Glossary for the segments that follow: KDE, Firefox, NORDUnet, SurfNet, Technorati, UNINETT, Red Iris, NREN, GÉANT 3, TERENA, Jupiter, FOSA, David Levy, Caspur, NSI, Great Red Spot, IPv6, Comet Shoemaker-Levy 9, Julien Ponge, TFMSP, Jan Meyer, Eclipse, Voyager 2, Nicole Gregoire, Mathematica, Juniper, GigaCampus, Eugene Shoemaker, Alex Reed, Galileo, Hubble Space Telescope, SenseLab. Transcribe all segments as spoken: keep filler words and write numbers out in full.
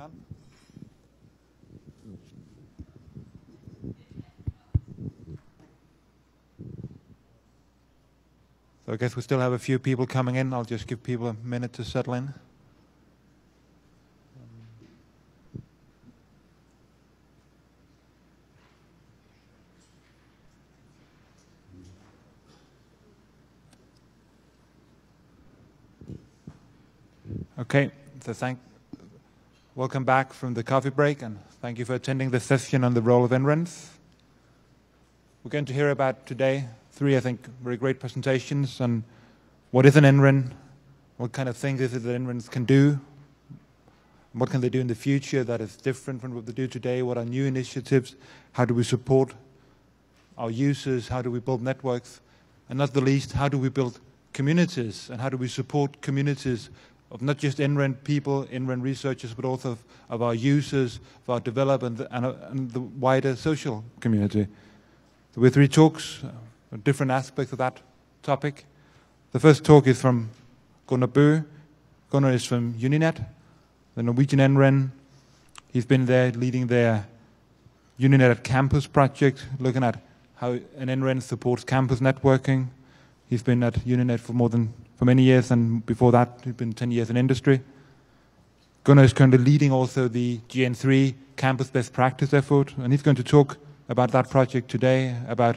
on? So I guess we still have a few people coming in. I'll just give people a minute to settle in. Okay, so thank, welcome back from the coffee break, and thank you for attending the session on the role of N RENs. We're going to hear about today three, I think, very great presentations on what is an N REN, what kind of things is it that N RENs can do, what can they do in the future that is different from what they do today, what are new initiatives, how do we support our users, how do we build networks, and not the least, how do we build communities, and how do we support communities of not just N REN people, N REN researchers, but also of, of our users, of our development, and, uh, and the wider social community. There were three talks, uh, on different aspects of that topic. The first talk is from Gunnar Boe. Gunnar is from UNINETT, the Norwegian N REN. He's been there leading their UNINETT campus project, looking at how an N REN supports campus networking. He's been at UNINETT for more than for many years, and before that, he'd been ten years in industry. Gunnar is currently leading also the GÉANT three campus best practice effort, and he's going to talk about that project today, about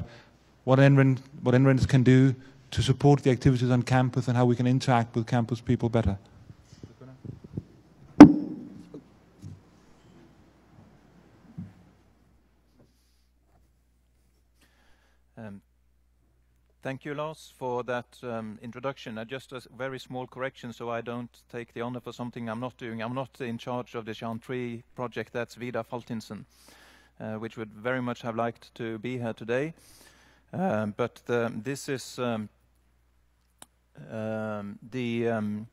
what N REN, what N RENs can do to support the activities on campus and how we can interact with campus people better. Um. Thank you, Lars, for that um, introduction. Uh, just a very small correction so I don't take the honor for something I'm not doing. I'm not in charge of the GÉANT three project. That's Vidar Faltinsen, uh, which would very much have liked to be here today. Um, but the, this is um, um, the um,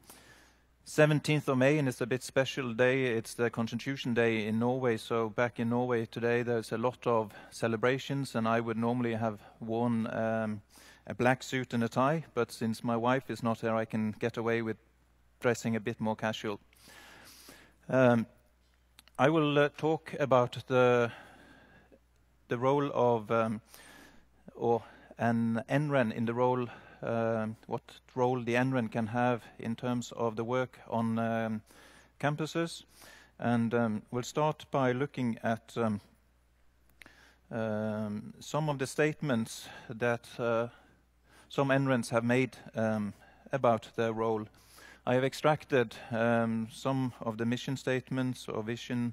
seventeenth of May, and it's a bit special day. It's the Constitution Day in Norway. So back in Norway today, there's a lot of celebrations, and I would normally have worn um, a black suit and a tie, but since my wife is not here, I can get away with dressing a bit more casual. Um, I will uh, talk about the the role of um, or an N REN in the role, uh, what role the N REN can have in terms of the work on um, campuses, and um, we'll start by looking at um, um, some of the statements that. Uh, Some N RENs have made um, about their role. I have extracted um, some of the mission statements or vision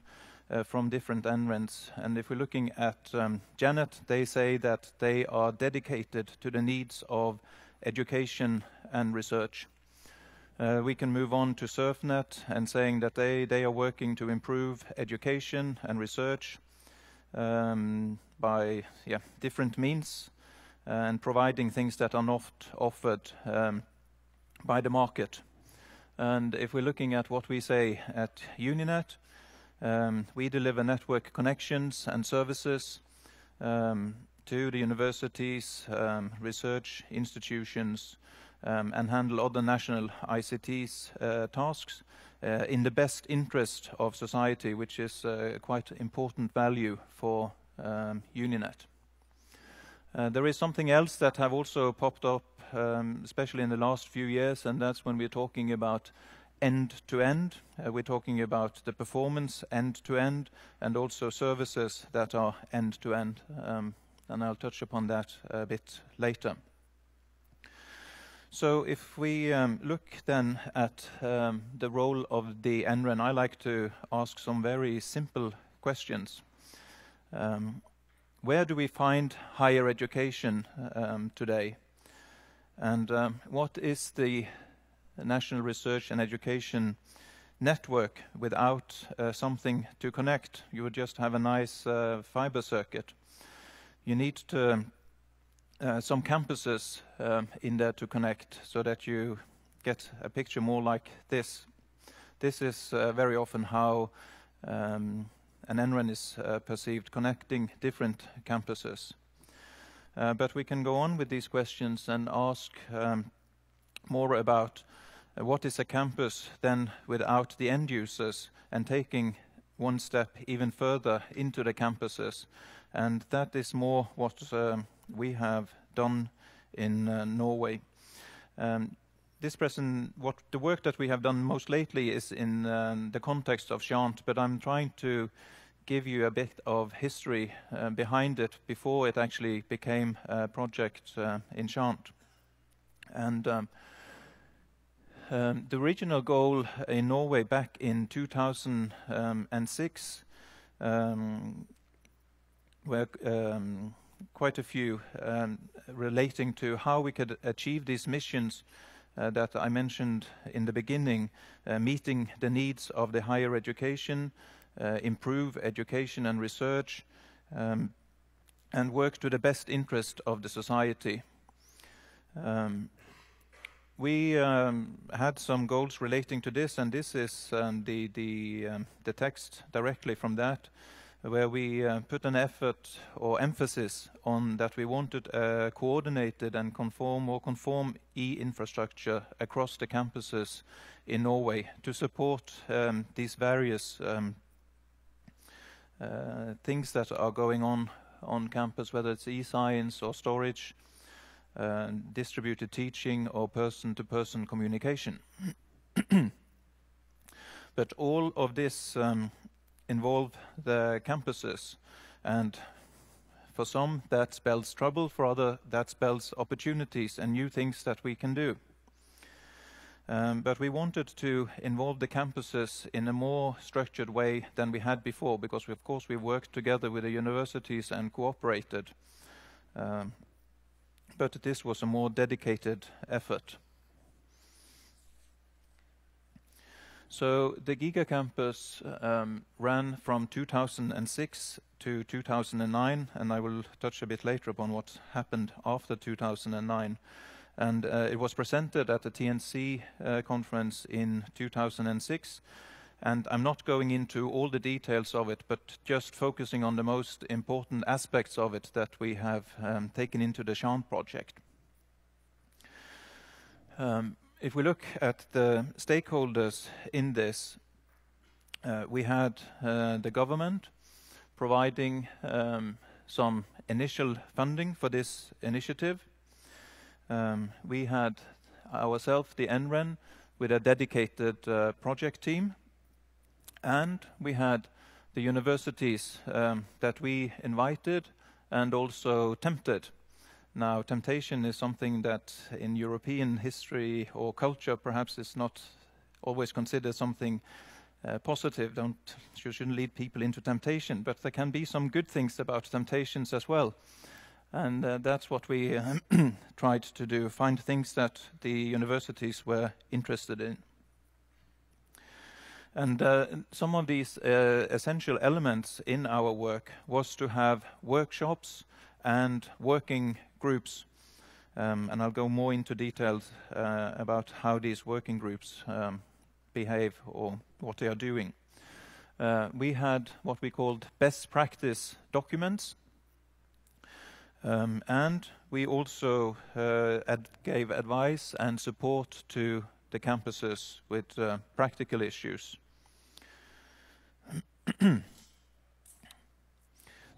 uh, from different N RENs. And if we're looking at um, Janet, they say that they are dedicated to the needs of education and research. Uh, we can move on to SurfNet and saying that they, they are working to improve education and research um, by yeah, different means, and providing things that are not offered um, by the market. And if we're looking at what we say at UNINETT, um, we deliver network connections and services um, to the universities, um, research institutions, um, and handle other national I C T's uh, tasks uh, in the best interest of society, which is uh, quite important value for um, UNINETT. Uh, there is something else that have also popped up, um, especially in the last few years, and that's when we're talking about end-to-end. Uh, we're talking about the performance end-to-end and also services that are end-to-end, um, and I'll touch upon that a bit later. So if we um, look then at um, the role of the N REN, I like to ask some very simple questions. Um, Where do we find higher education um, today? And um, what is the National Research and Education Network without uh, something to connect? You would just have a nice uh, fiber circuit. You need to, uh, some campuses um, in there to connect so that you get a picture more like this. This is uh, very often how um, an N REN is uh, perceived, connecting different campuses. Uh, but we can go on with these questions and ask um, more about uh, what is a campus then without the end users and taking one step even further into the campuses. And that is more what um, we have done in uh, Norway. Um, This present, what the work that we have done most lately is in um, the context of GÉANT, but I'm trying to give you a bit of history uh, behind it before it actually became a project uh, in GÉANT. And um, um, the original goal in Norway back in two thousand six, um, where um, quite a few um, relating to how we could achieve these missions Uh, that I mentioned in the beginning, uh, meeting the needs of the higher education, uh, improve education and research, um, and work to the best interest of the society. Um, we um, had some goals relating to this, and this is um, the, the, um, the text directly from that, where we uh, put an effort or emphasis on that we wanted a coordinated and conform or conform e-infrastructure across the campuses in Norway to support um, these various um, uh, things that are going on on campus, whether it's e-science or storage, uh, distributed teaching or person-to-person communication. But all of this um, involve the campuses, and for some that spells trouble, for other that spells opportunities and new things that we can do. Um, but we wanted to involve the campuses in a more structured way than we had before, because we, of course we worked together with the universities and cooperated. Um, but this was a more dedicated effort. So the GigaCampus um, ran from two thousand six to two thousand nine, and I will touch a bit later upon what happened after two thousand nine. And uh, it was presented at the T N C uh, conference in two thousand six. And I'm not going into all the details of it, but just focusing on the most important aspects of it that we have um, taken into the GÉANT project. Um, If we look at the stakeholders in this, uh, we had uh, the government providing um, some initial funding for this initiative. Um, we had ourselves, the N R E N, with a dedicated uh, project team, and we had the universities um, that we invited and also tempted. Now, temptation is something that in European history or culture perhaps is not always considered something uh, positive. Don't, you shouldn't lead people into temptation, but there can be some good things about temptations as well. And uh, that's what we uh, tried to do, find things that the universities were interested in. And uh, some of these uh, essential elements in our work was to have workshops and working groups, um, and I'll go more into details uh, about how these working groups um, behave or what they are doing. Uh, we had what we called best practice documents, um, and we also uh, ad gave advice and support to the campuses with uh, practical issues.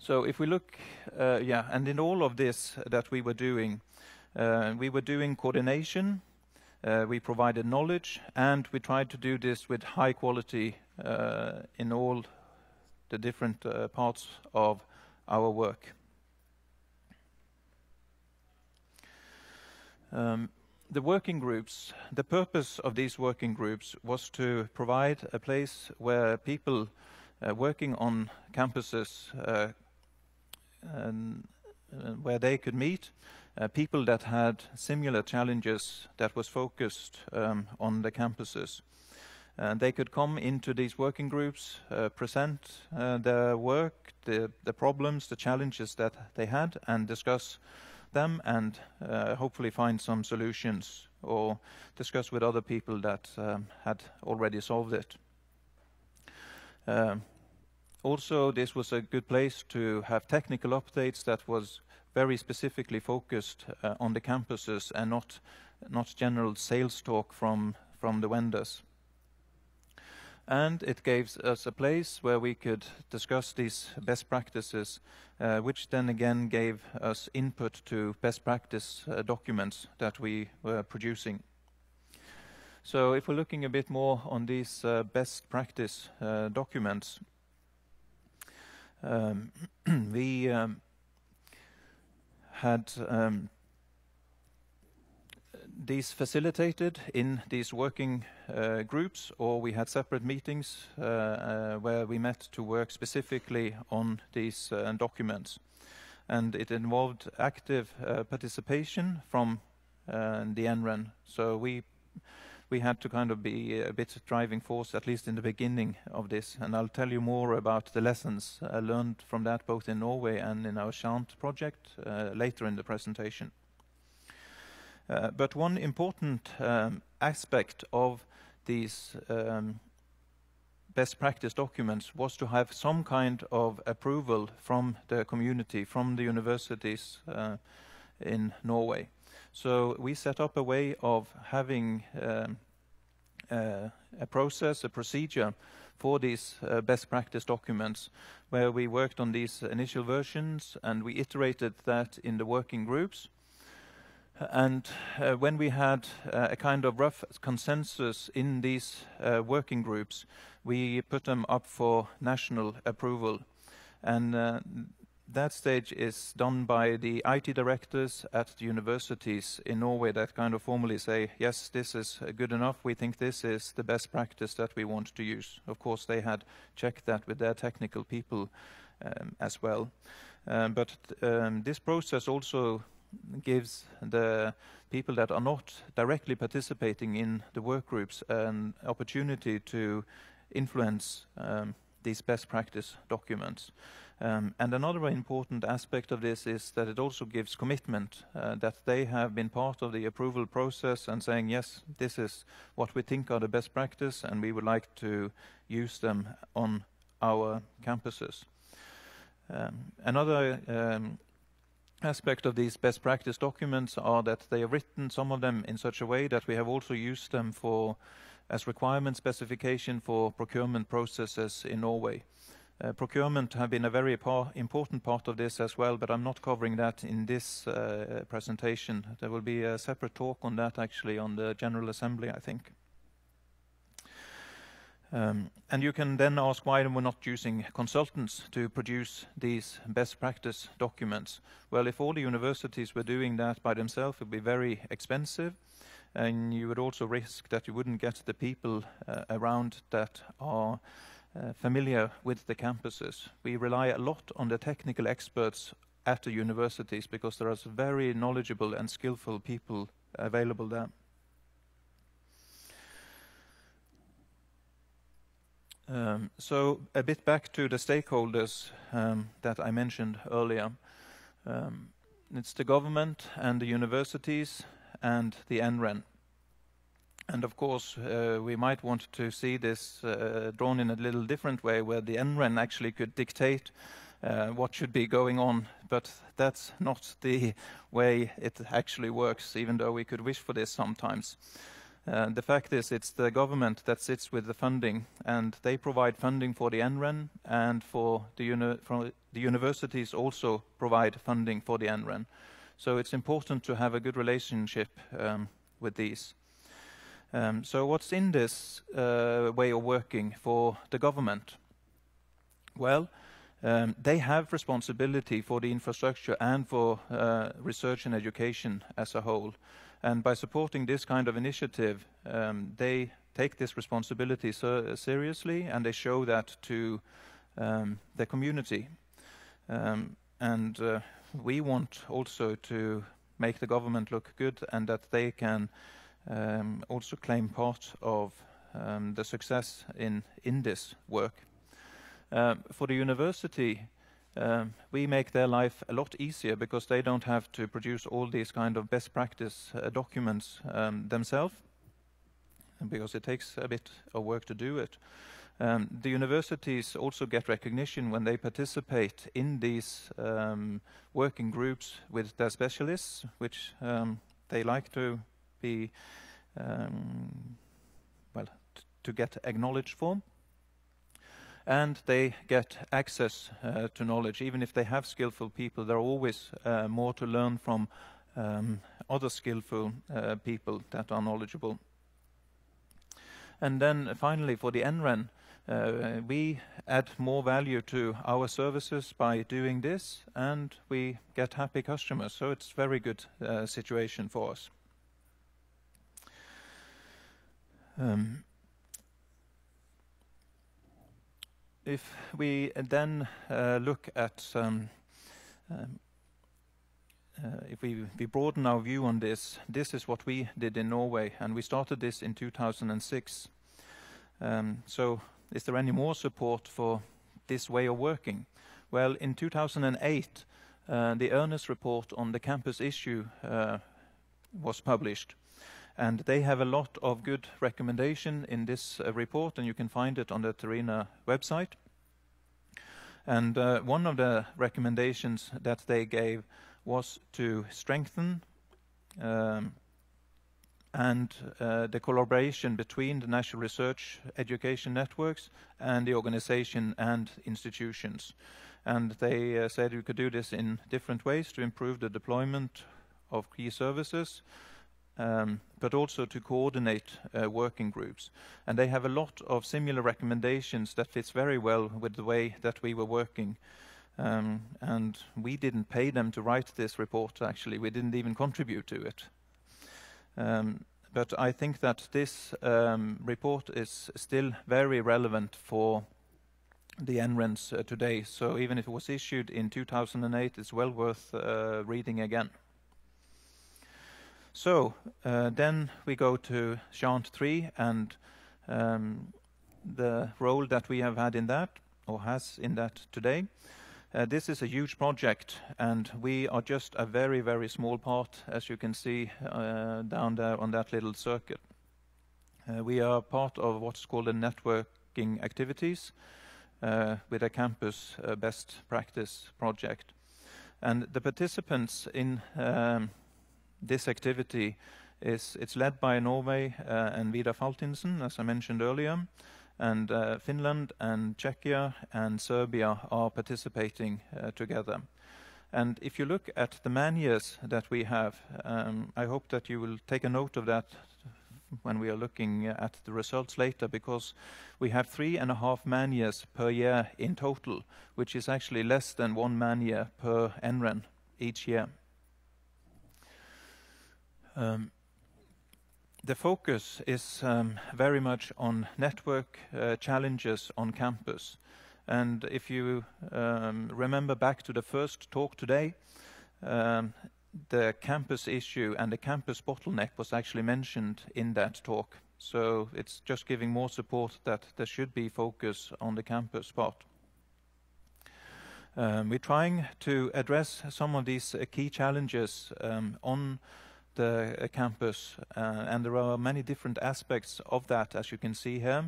So if we look, uh, yeah, and in all of this that we were doing, uh, we were doing coordination, uh, we provided knowledge, and we tried to do this with high quality uh, in all the different uh, parts of our work. Um, the working groups, the purpose of these working groups was to provide a place where people uh, working on campuses uh, And, uh, where they could meet uh, people that had similar challenges that was focused um, on the campuses. Uh, they could come into these working groups, uh, present uh, their work, the, the problems, the challenges that they had, and discuss them, and uh, hopefully find some solutions or discuss with other people that um, had already solved it. Um, Also, this was a good place to have technical updates that was very specifically focused uh, on the campuses and not, not general sales talk from, from the vendors. and it gave us a place where we could discuss these best practices, uh, which then again gave us input to best practice uh, documents that we were producing. So if we're looking a bit more on these uh, best practice uh, documents, um, we um, had um, these facilitated in these working uh, groups, or we had separate meetings uh, uh, where we met to work specifically on these uh, documents. And it involved active uh, participation from uh, the N R E N. So we we had to kind of be a bit driving force, at least in the beginning of this. And I'll tell you more about the lessons I learned from that, both in Norway and in our GÉANT project uh, later in the presentation. Uh, but one important um, aspect of these um, best practice documents was to have some kind of approval from the community, from the universities uh, in Norway. So we set up a way of having um, uh, a process, a procedure for these uh, best practice documents, where we worked on these initial versions and we iterated that in the working groups. And uh, when we had uh, a kind of rough consensus in these uh, working groups, we put them up for national approval. And uh, that stage is done by the I T directors at the universities in Norway that kind of formally say, yes, this is good enough. We think this is the best practice that we want to use. Of course, they had checked that with their technical people um, as well. Um, but um, this process also gives the people that are not directly participating in the work groups an opportunity to influence um, these best practice documents. Um, and another important aspect of this is that it also gives commitment, uh, that they have been part of the approval process and saying, yes, this is what we think are the best practice and we would like to use them on our campuses. Um, another um, aspect of these best practice documents are that they are written, some of them, in such a way that we have also used them for as requirement specification for procurement processes in Norway. Uh, procurement have been a very par important part of this as well, but I'm not covering that in this uh, presentation. There will be a separate talk on that actually on the General Assembly, I think. Um, and you can then ask why we're not using consultants to produce these best practice documents. Well, if all the universities were doing that by themselves, it would be very expensive, and you would also risk that you wouldn't get the people uh, around that are uh, familiar with the campuses. We rely a lot on the technical experts at the universities because there are very knowledgeable and skillful people available there. Um, so a bit back to the stakeholders um, that I mentioned earlier. Um, it's the government and the universities and the N R E N. And of course, uh, we might want to see this uh, drawn in a little different way, where the N R E N actually could dictate uh, what should be going on. But that's not the way it actually works, even though we could wish for this sometimes. Uh, the fact is, it's the government that sits with the funding, and they provide funding for the N R E N, and for the, uni from the universities also provide funding for the N R E N. So it's important to have a good relationship um, with these. Um, so what's in this uh, way of working for the government? Well, um, they have responsibility for the infrastructure and for uh, research and education as a whole. And by supporting this kind of initiative, um, they take this responsibility ser seriously and they show that to um, the community. Um, and uh, we want also to make the government look good and that they can um, also claim part of um, the success in, in this work. Um, for the university, Um, we make their life a lot easier because they don't have to produce all these kind of best practice uh, documents um, themselves, because it takes a bit of work to do it. Um, the universities also get recognition when they participate in these um, working groups with their specialists, which um, they like to be, um, well, t- to get acknowledged for. and they get access uh, to knowledge. Even if they have skillful people, there are always uh, more to learn from um, other skillful uh, people that are knowledgeable. And then finally, for the N REN, uh, we add more value to our services by doing this, and we get happy customers. So it's very good uh, situation for us. Um, if we then uh, look at um, um, Uh, if we, we broaden our view on this, this is what we did in Norway, and we started this in two thousand six. Um, so is there any more support for this way of working? Well, in two thousand eight, uh, the Ernest report on the campus issue uh, was published. And they have a lot of good recommendation in this uh, report, and you can find it on the TERENA website. And uh, one of the recommendations that they gave was to strengthen um, and uh, the collaboration between the national research education networks and the organization and institutions. And they uh, said you could do this in different ways to improve the deployment of key services, um, but also to coordinate uh, working groups. And they have a lot of similar recommendations that fits very well with the way that we were working. Um, and we didn't pay them to write this report, actually. We didn't even contribute to it. Um, but I think that this um, report is still very relevant for the N RENs uh, today. So even if it was issued in two thousand eight, it's well worth uh, reading again. So uh, then we go to GÉANT three and um, the role that we have had in that, or has in that today. Uh, this is a huge project, and we are just a very, very small part, as you can see uh, down there on that little circuit. Uh, we are part of what's called the networking activities uh, with a campus uh, best practice project. And the participants in um, this activity, is it's led by Norway uh, and Vidar Faltinsen, as I mentioned earlier. And uh, Finland and Czechia and Serbia are participating uh, together. And if you look at the man years that we have, um, I hope that you will take a note of that when we are looking at the results later, because we have three and a half man years per year in total, which is actually less than one man year per N REN each year. Um, The focus is um, very much on network uh, challenges on campus. And if you um, remember back to the first talk today, um, the campus issue and the campus bottleneck was actually mentioned in that talk. So it's just giving more support that there should be focus on the campus part. Um, we're trying to address some of these uh, key challenges um, on the campus, uh, and there are many different aspects of that, as you can see here.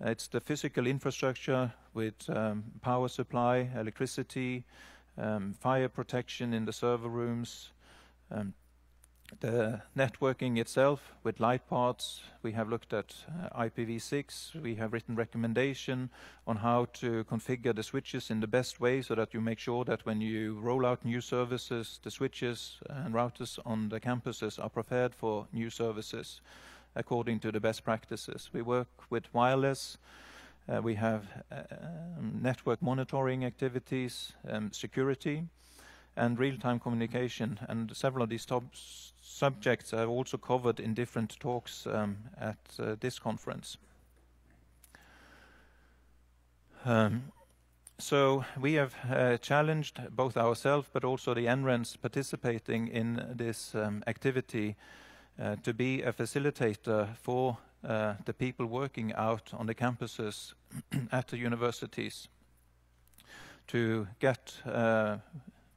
It's the physical infrastructure with um, power supply, electricity, um, fire protection in the server rooms, um, the networking itself with light parts. We have looked at uh, I P v six. We have written recommendation on how to configure the switches in the best way so that you make sure that when you roll out new services, the switches and routers on the campuses are prepared for new services according to the best practices. We work with wireless. Uh, we have uh, network monitoring activities, um, security, and real-time communication. And several of these topics subjects I've also covered in different talks um, at uh, this conference. Um, so we have uh, challenged both ourselves but also the N RENs participating in this um, activity uh, to be a facilitator for uh, the people working out on the campuses at the universities, to get uh,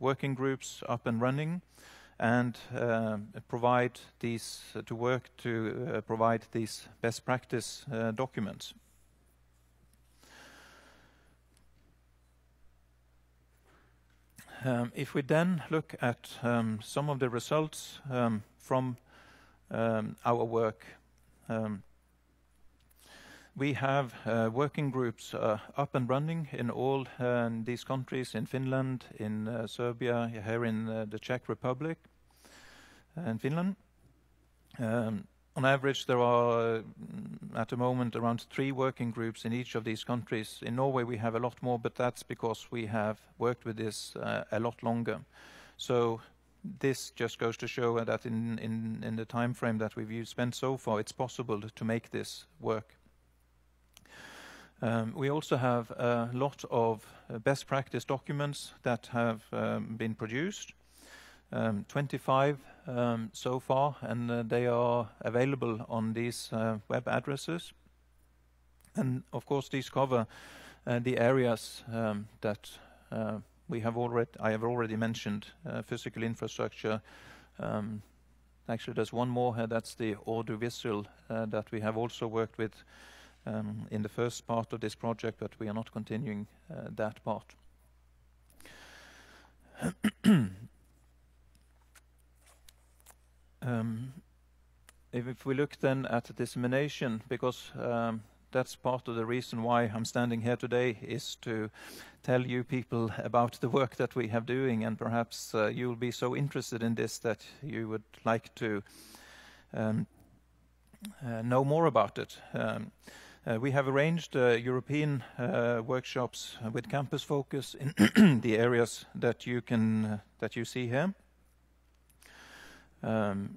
working groups up and running, and uh, provide these uh, to work to uh, provide these best practice uh, documents. Um, if we then look at um, some of the results um, from um, our work, um, We have uh, working groups uh, up and running in all uh, these countries, in Finland, in uh, Serbia, here in uh, the Czech Republic, and Finland. Um, on average, there are, uh, at the moment, around three working groups in each of these countries. In Norway, we have a lot more, but that's because we have worked with this uh, a lot longer. So this just goes to show that in, in, in the time frame that we've spent so far, it's possible to make this work. Um, we also have a lot of best practice documents that have um, been produced, um, twenty-five um, so far, and uh, they are available on these uh, web addresses. And of course, these cover uh, the areas um, that uh, we have already, I have already mentioned, uh, physical infrastructure. Um, actually, there's one more here, that's the audiovisual uh, that we have also worked with Um, in the first part of this project, but we are not continuing uh, that part. um, if, if we look then at dissemination, because um, that's part of the reason why I'm standing here today, is to tell you people about the work that we have doing, and perhaps uh, you'll be so interested in this that you would like to um, uh, know more about it. Um, Uh, we have arranged uh, European uh, workshops with campus focus in the areas that you can uh, that you see here, um,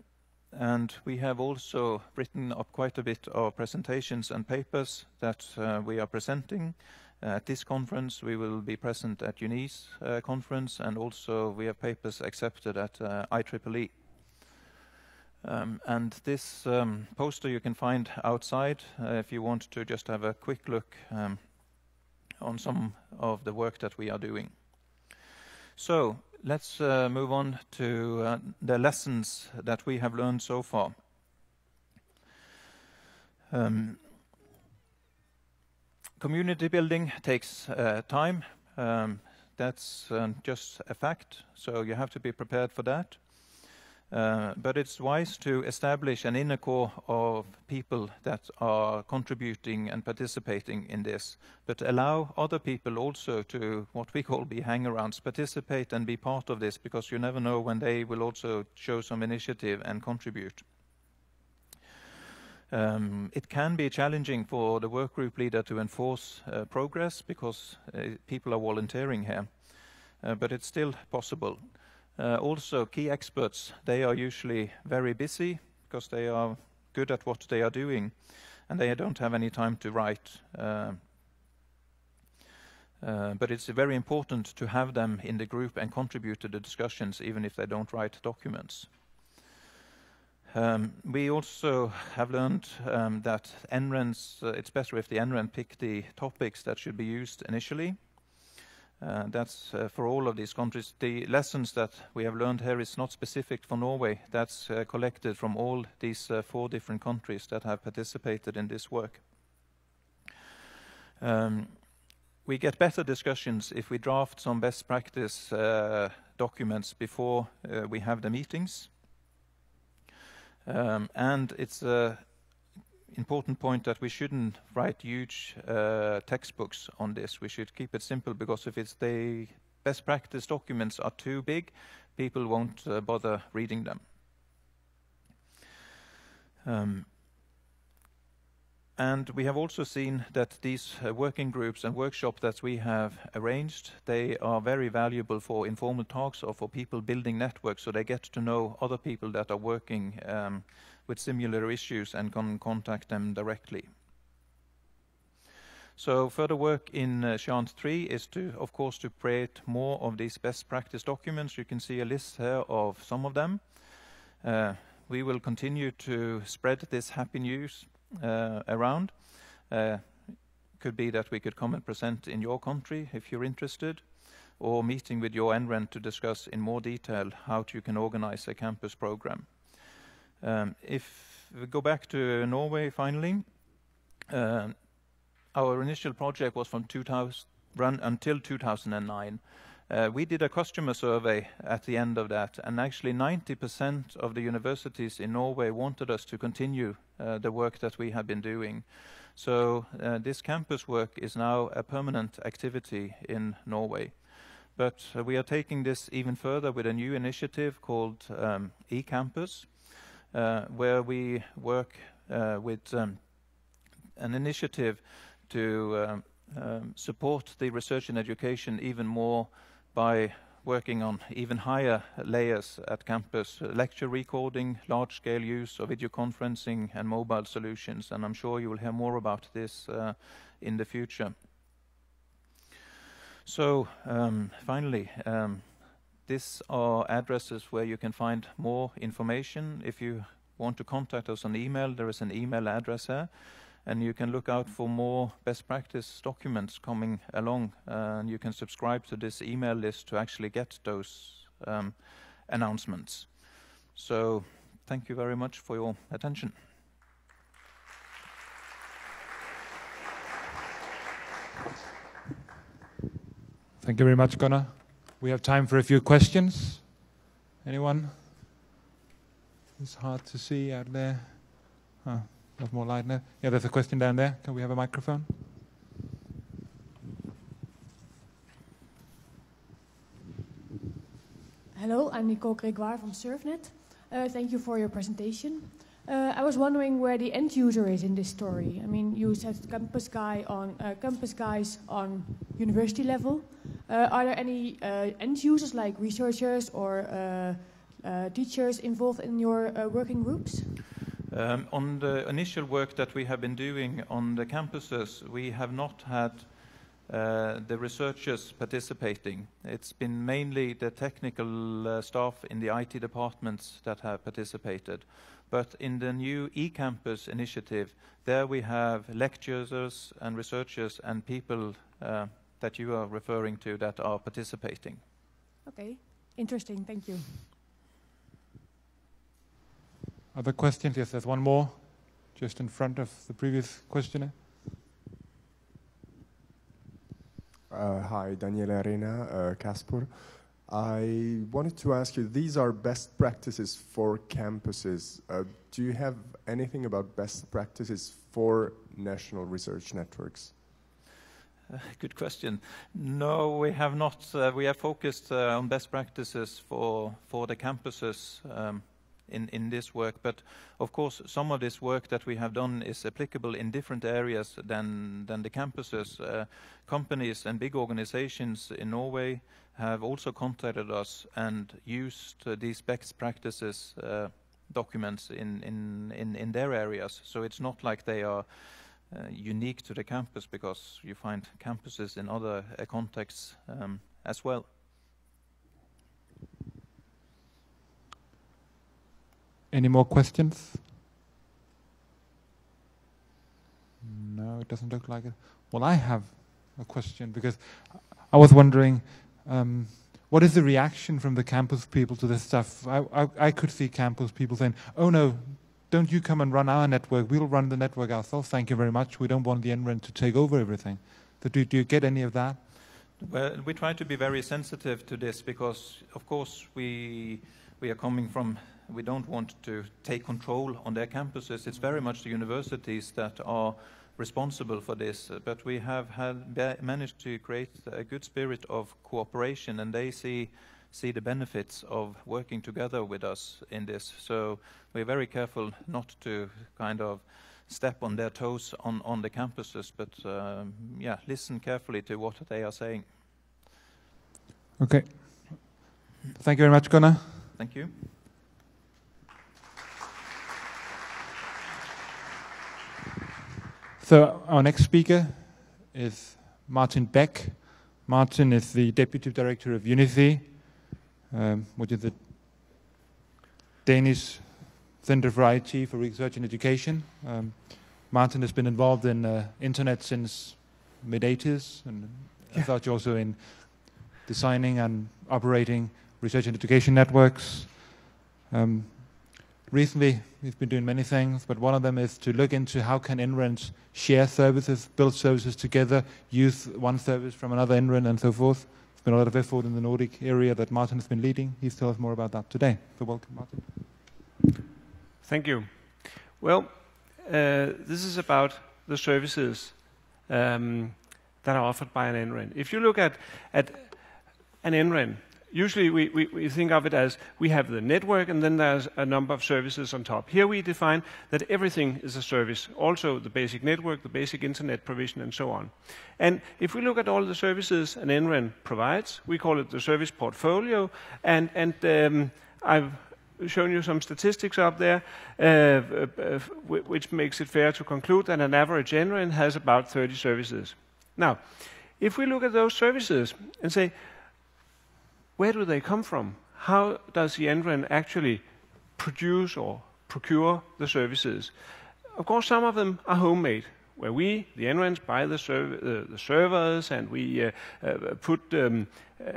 and we have also written up quite a bit of presentations and papers that uh, we are presenting uh, at this conference. We will be present at UNI's uh, conference, and also we have papers accepted at uh, I triple E. Um, and this um, poster you can find outside uh, if you want to just have a quick look um, on some of the work that we are doing. So let's uh, move on to uh, the lessons that we have learned so far. Um, community building takes uh, time. Um, that's uh, just a fact, so you have to be prepared for that. Uh, but it's wise to establish an inner core of people that are contributing and participating in this, but allow other people also to, what we call, be hangarounds, participate and be part of this, because you never know when they will also show some initiative and contribute. Um, it can be challenging for the workgroup leader to enforce uh, progress, because uh, people are volunteering here, uh, but it's still possible. Uh, also, key experts, they are usually very busy because they are good at what they are doing, and they don't have any time to write. Uh, uh, but it's very important to have them in the group and contribute to the discussions, even if they don't write documents. Um, we also have learned um, that N RENs, uh, it's better if the N REN pick the topics that should be used initially. Uh, that's uh, for all of these countries. The lessons that we have learned here is not specific for Norway. That's uh, collected from all these uh, four different countries that have participated in this work. Um, we get better discussions if we draft some best practice uh, documents before uh, we have the meetings. Um, and it's an important point that we shouldn't write huge uh, textbooks on this. We should keep it simple, because if it's the best practice documents are too big, people won't uh, bother reading them. Um, and we have also seen that these uh, working groups and workshops that we have arranged, they are very valuable for informal talks or for people building networks, so they get to know other people that are working um, with similar issues and can contact them directly. So further work in uh, GÉANT three is to, of course, to create more of these best practice documents. You can see a list here of some of them. Uh, we will continue to spread this happy news uh, around. Uh, could be that we could come and present in your country if you're interested, or meeting with your N REN to discuss in more detail how you can organize a campus program. Um, if we go back to Norway finally, uh, our initial project was from two thousand, run until two thousand nine, Uh, we did a customer survey at the end of that, and actually ninety percent of the universities in Norway wanted us to continue uh, the work that we have been doing. So uh, this campus work is now a permanent activity in Norway. But uh, we are taking this even further with a new initiative called um, eCampus, uh, where we work uh, with um, an initiative to um, um, support the research and education even more by working on even higher layers at campus, lecture recording, large-scale use of video conferencing and mobile solutions, and I'm sure you will hear more about this uh, in the future. So um, finally, um, these are addresses where you can find more information. If you want to contact us on email, there is an email address there, and you can look out for more best practice documents coming along, uh, and you can subscribe to this email list to actually get those um, announcements. So thank you very much for your attention. Thank you very much, Gunnar. We have time for a few questions. Anyone? It's hard to see out there. Oh, there's more light now. Yeah, there's a question down there. Can we have a microphone? Hello, I'm Nicole Gregoire from SurfNet. Uh, thank you for your presentation. Uh, I was wondering where the end user is in this story. I mean, you said campus guy on uh, campus guys on university level. Uh, are there any uh, end users, like researchers or uh, uh, teachers, involved in your uh, working groups? Um, on the initial work that we have been doing on the campuses, we have not had uh, the researchers participating. It's been mainly the technical uh, staff in the I T departments that have participated. But in the new eCampus initiative, there we have lecturers and researchers and people uh, that you are referring to that are participating. Okay, interesting, thank you. Other questions? Yes, there's one more, just in front of the previous questioner. Uh, hi, Daniela Arena, uh, Caspur. I wanted to ask you, these are best practices for campuses. Uh, do you have anything about best practices for national research networks? Uh, good question. No, we have not. Uh, we have focused uh, on best practices for, for the campuses um, in, in this work. But of course, some of this work that we have done is applicable in different areas than, than the campuses. Uh, companies and big organizations in Norway have also contacted us and used uh, these best practices uh, documents in, in, in, in their areas. So it's not like they are uh, unique to the campus, because you find campuses in other uh, contexts um, as well. Any more questions? No, it doesn't look like it. Well, I have a question, because I was wondering, Um, what is the reaction from the campus people to this stuff? I, I, I could see campus people saying, oh no, don't you come and run our network, we'll run the network ourselves, thank you very much, we don't want the N REN to take over everything. So do, do you get any of that? Well, we try to be very sensitive to this, because of course we, we are coming from, we don't want to take control on their campuses. It's very much the universities that are responsible for this, but we have had managed to create a good spirit of cooperation, and they see see the benefits of working together with us in this. So we're very careful not to kind of step on their toes on on the campuses, but um, yeah, listen carefully to what they are saying. Okay, thank you very much, Gunnar. Thank you. So our next speaker is Martin Beck. Martin is the Deputy Director of UNINETT, um, which is the Danish Center for I T for Research and Education. Um, Martin has been involved in uh, internet since mid eighties, and yeah. I thought you're also in designing and operating research and education networks. Um, Recently, we've been doing many things, but one of them is to look into how can N RENs share services, build services together, use one service from another N REN, and so forth. been a lot of effort in the Nordic area that Martin has been leading. He's telling us more about that today. So welcome, Martin. Thank you. Well, uh, this is about the services um, that are offered by an N REN. If you look at, at an N REN, usually we, we, we think of it as we have the network and then there's a number of services on top. Here we define that everything is a service, also the basic network, the basic internet provision and so on. And if we look at all the services an N REN provides, we call it the service portfolio, and, and um, I've shown you some statistics up there, uh, uh, which makes it fair to conclude that an average N REN has about thirty services. Now, if we look at those services and say, where do they come from? How does the N REN actually produce or procure the services? Of course, some of them are homemade, where we, the N RENs, buy the, serv uh, the servers, and we uh, uh, put um, uh,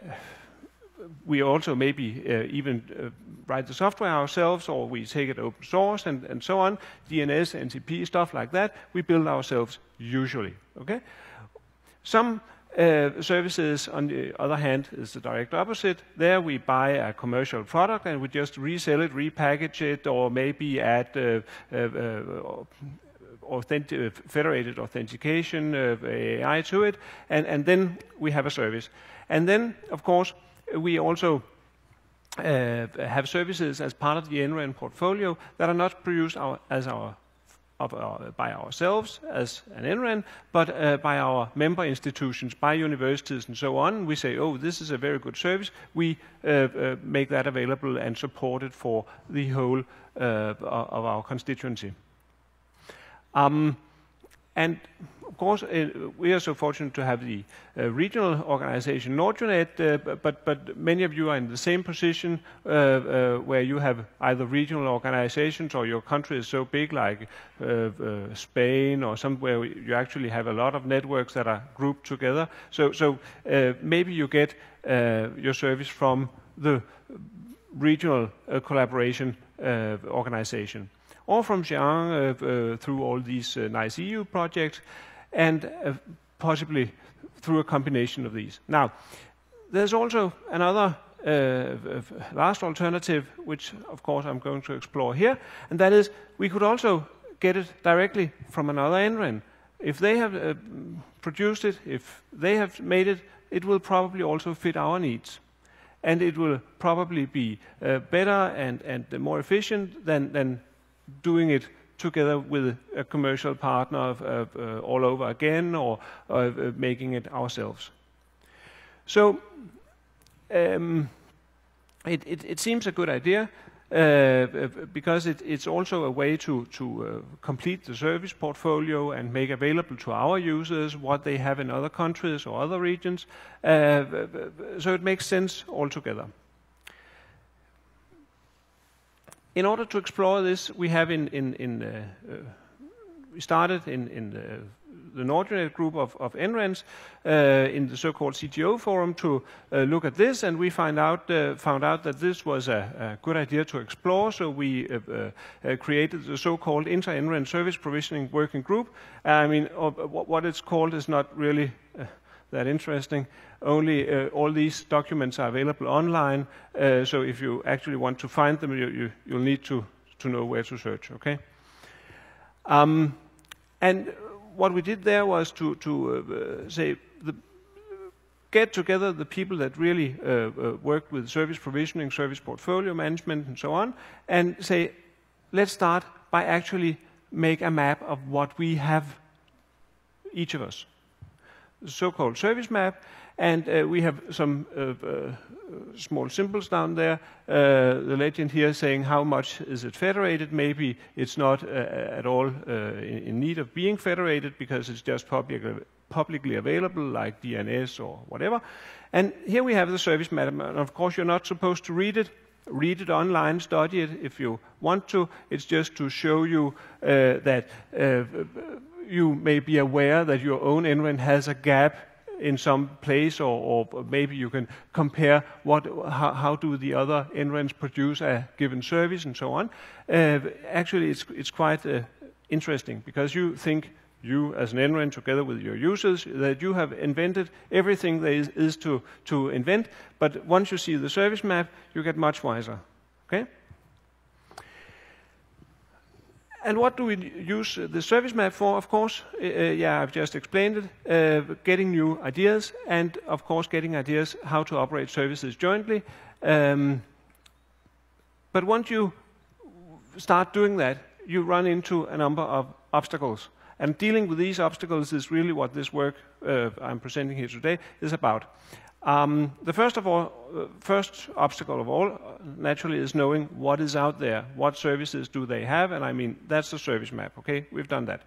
we also maybe uh, even uh, write the software ourselves, or we take it open source and, and so on, D N S, N T P, stuff like that, we build ourselves usually. Okay? Some uh, services, on the other hand, is the direct opposite. There we buy a commercial product and we just resell it, repackage it, or maybe add uh, uh, uh, authentic, federated authentication of A I to it, and, and then we have a service. And then, of course, we also uh, have services as part of the N REN portfolio that are not produced our, as our, of our, by ourselves as an N REN, but uh, by our member institutions, by universities and so on. We say, oh, this is a very good service. We uh, uh, make that available and support it for the whole uh, of our constituency. Um, and of course, uh, we are so fortunate to have the uh, regional organization NORDUnet, uh, but, but many of you are in the same position uh, uh, where you have either regional organizations or your country is so big, like uh, uh, Spain or somewhere you actually have a lot of networks that are grouped together. So, so uh, maybe you get uh, your service from the regional uh, collaboration uh, organization, or from GÉANT uh, uh, through all these uh, nice E U projects, and uh, possibly through a combination of these. Now, there's also another uh, last alternative, which of course I'm going to explore here, and that is we could also get it directly from another N REN. If they have uh, produced it, if they have made it, it will probably also fit our needs. And it will probably be uh, better and, and more efficient than, than doing it together with a commercial partner of, of, uh, all over again, or, or uh, making it ourselves. So um, it, it, it seems a good idea uh, because it, it's also a way to, to uh, complete the service portfolio and make available to our users what they have in other countries or other regions. Uh, so it makes sense altogether. In order to explore this, we have in, in, in uh, uh, we started in, in the, the NORDUnet group of, of N RENs uh, in the so-called C T O forum to uh, look at this, and we find out, uh, found out that this was a, a good idea to explore, so we uh, uh, created the so-called Inter-N REN Service Provisioning Working Group. I mean, uh, what it's called is not really uh, that interesting. Only uh, all these documents are available online, uh, so if you actually want to find them, you, you, you'll need to, to know where to search, okay? Um, and what we did there was to, to uh, say, the, get together the people that really uh, uh, worked with service provisioning, service portfolio management, and so on, and say, let's start by actually make a map of what we have, each of us. The so-called service map, and uh, we have some uh, uh, small symbols down there. Uh, the legend here saying how much is it federated. Maybe it's not uh, at all uh, in, in need of being federated because it's just public, publicly available, like D N S or whatever. And here we have the service map, and of course you're not supposed to read it. Read it online, study it if you want to. It's just to show you uh, that uh, you may be aware that your own N REN has a gap in some place, or, or maybe you can compare what, how, how do the other N RENs produce a given service and so on. Uh, actually, it's, it's quite uh, interesting because you think you as an N REN together with your users, that you have invented everything there is, is to, to invent. But once you see the service map, you get much wiser. Okay? And what do we use the service map for, of course? Uh, yeah, I've just explained it. Uh, getting new ideas and, of course, getting ideas how to operate services jointly. Um, but once you start doing that, you run into a number of obstacles. And dealing with these obstacles is really what this work uh, I'm presenting here today is about. Um, the first of all, uh, first obstacle of all, uh, naturally, is knowing what is out there, what services do they have, and I mean that's the service map. Okay, we've done that.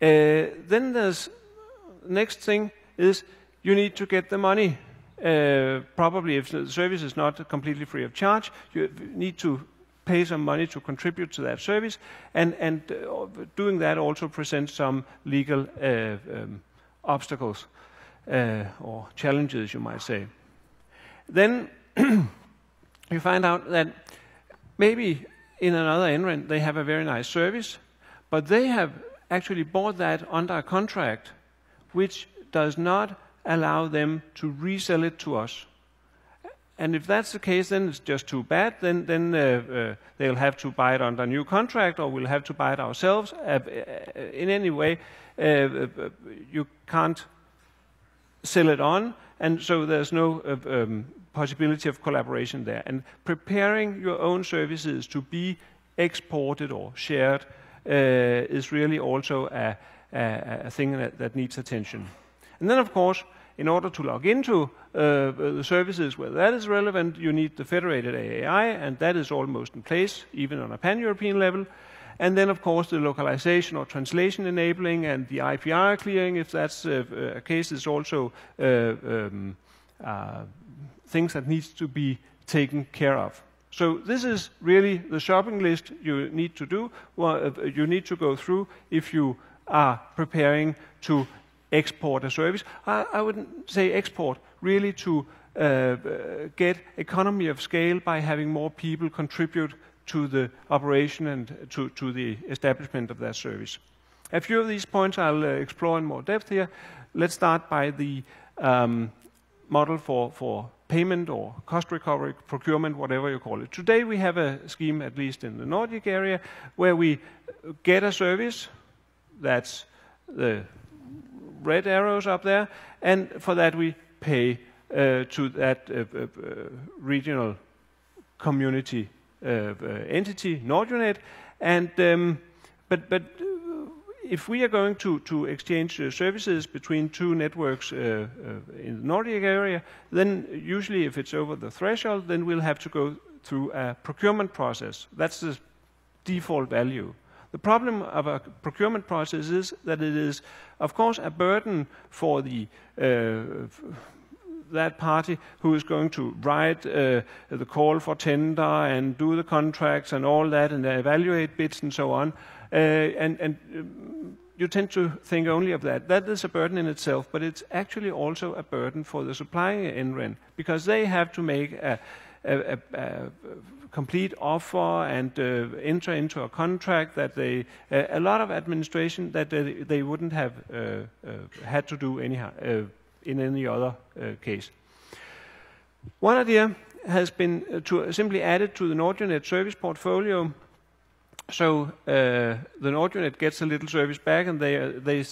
Uh, then there's next thing is you need to get the money. Uh, probably, if the service is not completely free of charge, you need to pay some money to contribute to that service, and and uh, doing that also presents some legal uh, um, obstacles. Uh, or challenges, you might say. Then you find out that maybe in another N REN they have a very nice service, but they have actually bought that under a contract which does not allow them to resell it to us. And if that's the case, then it's just too bad. Then, then uh, uh, they'll have to buy it under a new contract, or we'll have to buy it ourselves. Uh, in any way, uh, you can't sell it on, and so there's no uh, um, possibility of collaboration there. And preparing your own services to be exported or shared uh, is really also a, a, a thing that, that needs attention. And then, of course, in order to log into uh, the services where that is relevant, you need the federated A A I, and that is almost in place, even on a pan-European level. And then, of course, the localization or translation enabling and the I P R clearing, if that's a, a case, is also uh, um, uh, things that needs to be taken care of. So this is really the shopping list you need to do. Well, uh, you need to go through if you are preparing to export a service. I, I wouldn't say export, really to uh, uh, get economy of scale by having more people contribute to the operation and to, to the establishment of that service. A few of these points I'll uh, explore in more depth here. Let's start by the um, model for, for payment or cost recovery, procurement, whatever you call it. Today we have a scheme, at least in the Nordic area, where we get a service, that's the red arrows up there, and for that we pay uh, to that uh, uh, regional community Uh, uh, entity, NORDUnet, and um, but but uh, if we are going to to exchange uh, services between two networks uh, uh, in the Nordic area, then usually if it's over the threshold, then we'll have to go through a procurement process. That's the default value. The problem of a procurement process is that it is, of course, a burden for the uh, that party who is going to write uh, the call for tender and do the contracts and all that and evaluate bids and so on. Uh, and and you tend to think only of that. That is a burden in itself, but it's actually also a burden for the supplying N REN, because they have to make a, a, a, a complete offer and uh, enter into a contract that they, uh, a lot of administration that they, they wouldn't have uh, uh, had to do anyhow. Uh, in any other uh, case. One idea has been uh, to simply added to the NORDUnet service portfolio, so uh, the NORDUnet gets a little service back, and they uh, they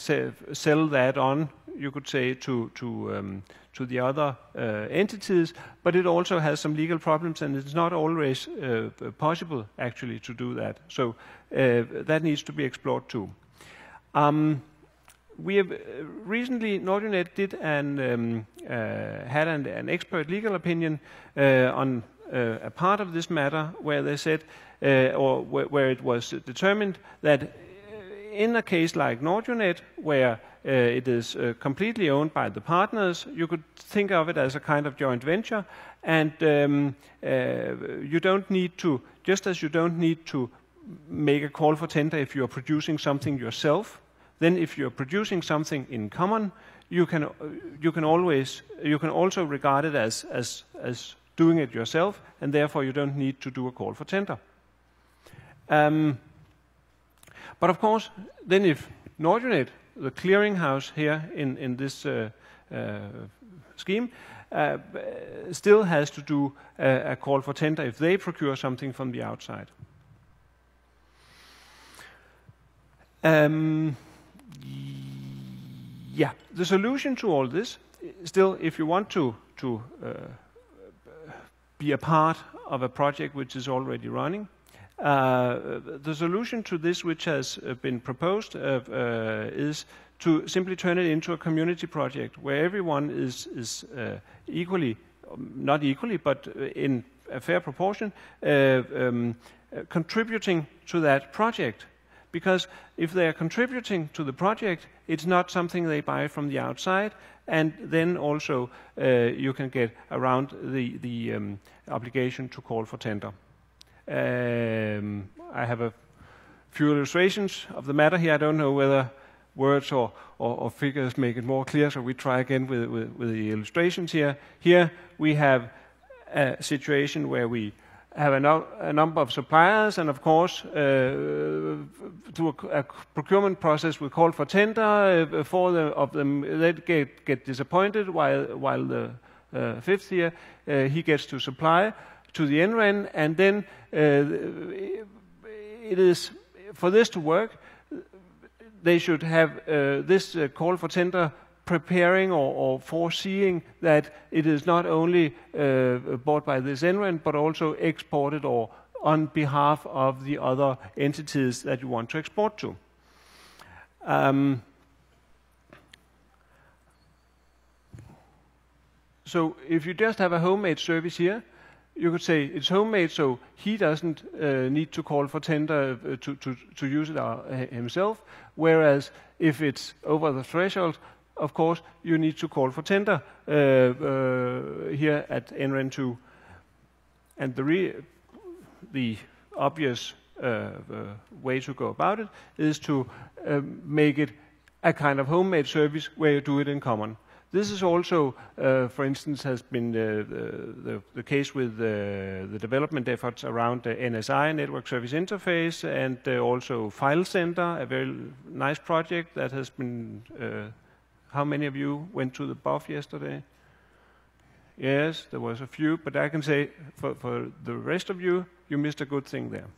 sell that on, you could say, to to um, to the other uh, entities. But it also has some legal problems, and it's not always uh, possible actually to do that. So uh, that needs to be explored too. Um, We have recently, NORDUnet did and um, uh, had an, an expert legal opinion uh, on uh, a part of this matter, where they said, uh, or wh where it was determined that in a case like NORDUnet, where uh, it is uh, completely owned by the partners, you could think of it as a kind of joint venture, and um, uh, you don't need to, just as you don't need to make a call for tender if you are producing something yourself. Then, if you're producing something in common, you can you can always you can also regard it as as as doing it yourself, and therefore you don't need to do a call for tender. Um, but of course, then if NORDUnet, the clearinghouse here in, in this uh, uh, scheme, uh, still has to do a, a call for tender if they procure something from the outside. Um, yeah, the solution to all this, still, if you want to, to uh, be a part of a project which is already running, Uh, the solution to this, which has been proposed, uh, uh, is to simply turn it into a community project where everyone is, is uh, equally, not equally, but in a fair proportion, uh, um, contributing to that project. Because if they are contributing to the project, it's not something they buy from the outside, and then also uh, you can get around the, the um, obligation to call for tender. Um, I have a few illustrations of the matter here. I don't know whether words or, or, or figures make it more clear, so we try again with, with, with the illustrations here. Here we have a situation where we have a, no, a number of suppliers, and of course, uh, through a, a procurement process, we call for tender. Uh, four of them they get, get disappointed, while, while the uh, fifth here, uh, he gets to supply to the N REN, and then uh, it is for this to work, they should have uh, this uh, call for tender preparing or, or foreseeing that it is not only uh, bought by this N REN, but also exported or on behalf of the other entities that you want to export to. Um, so if you just have a homemade service here, you could say it's homemade, so he doesn't uh, need to call for tender uh, to, to, to use it uh, himself, whereas if it's over the threshold, of course, you need to call for tender uh, uh, here at N REN two. And the, re the obvious uh, uh, way to go about it is to uh, make it a kind of homemade service where you do it in common. This is also, uh, for instance, has been uh, the, the, the case with uh, the development efforts around the N S I, Network Service Interface, and uh, also FileSender, a very nice project that has been... Uh, how many of you went to the buff yesterday? Yes, there was a few, but I can say for, for the rest of you, you missed a good thing there.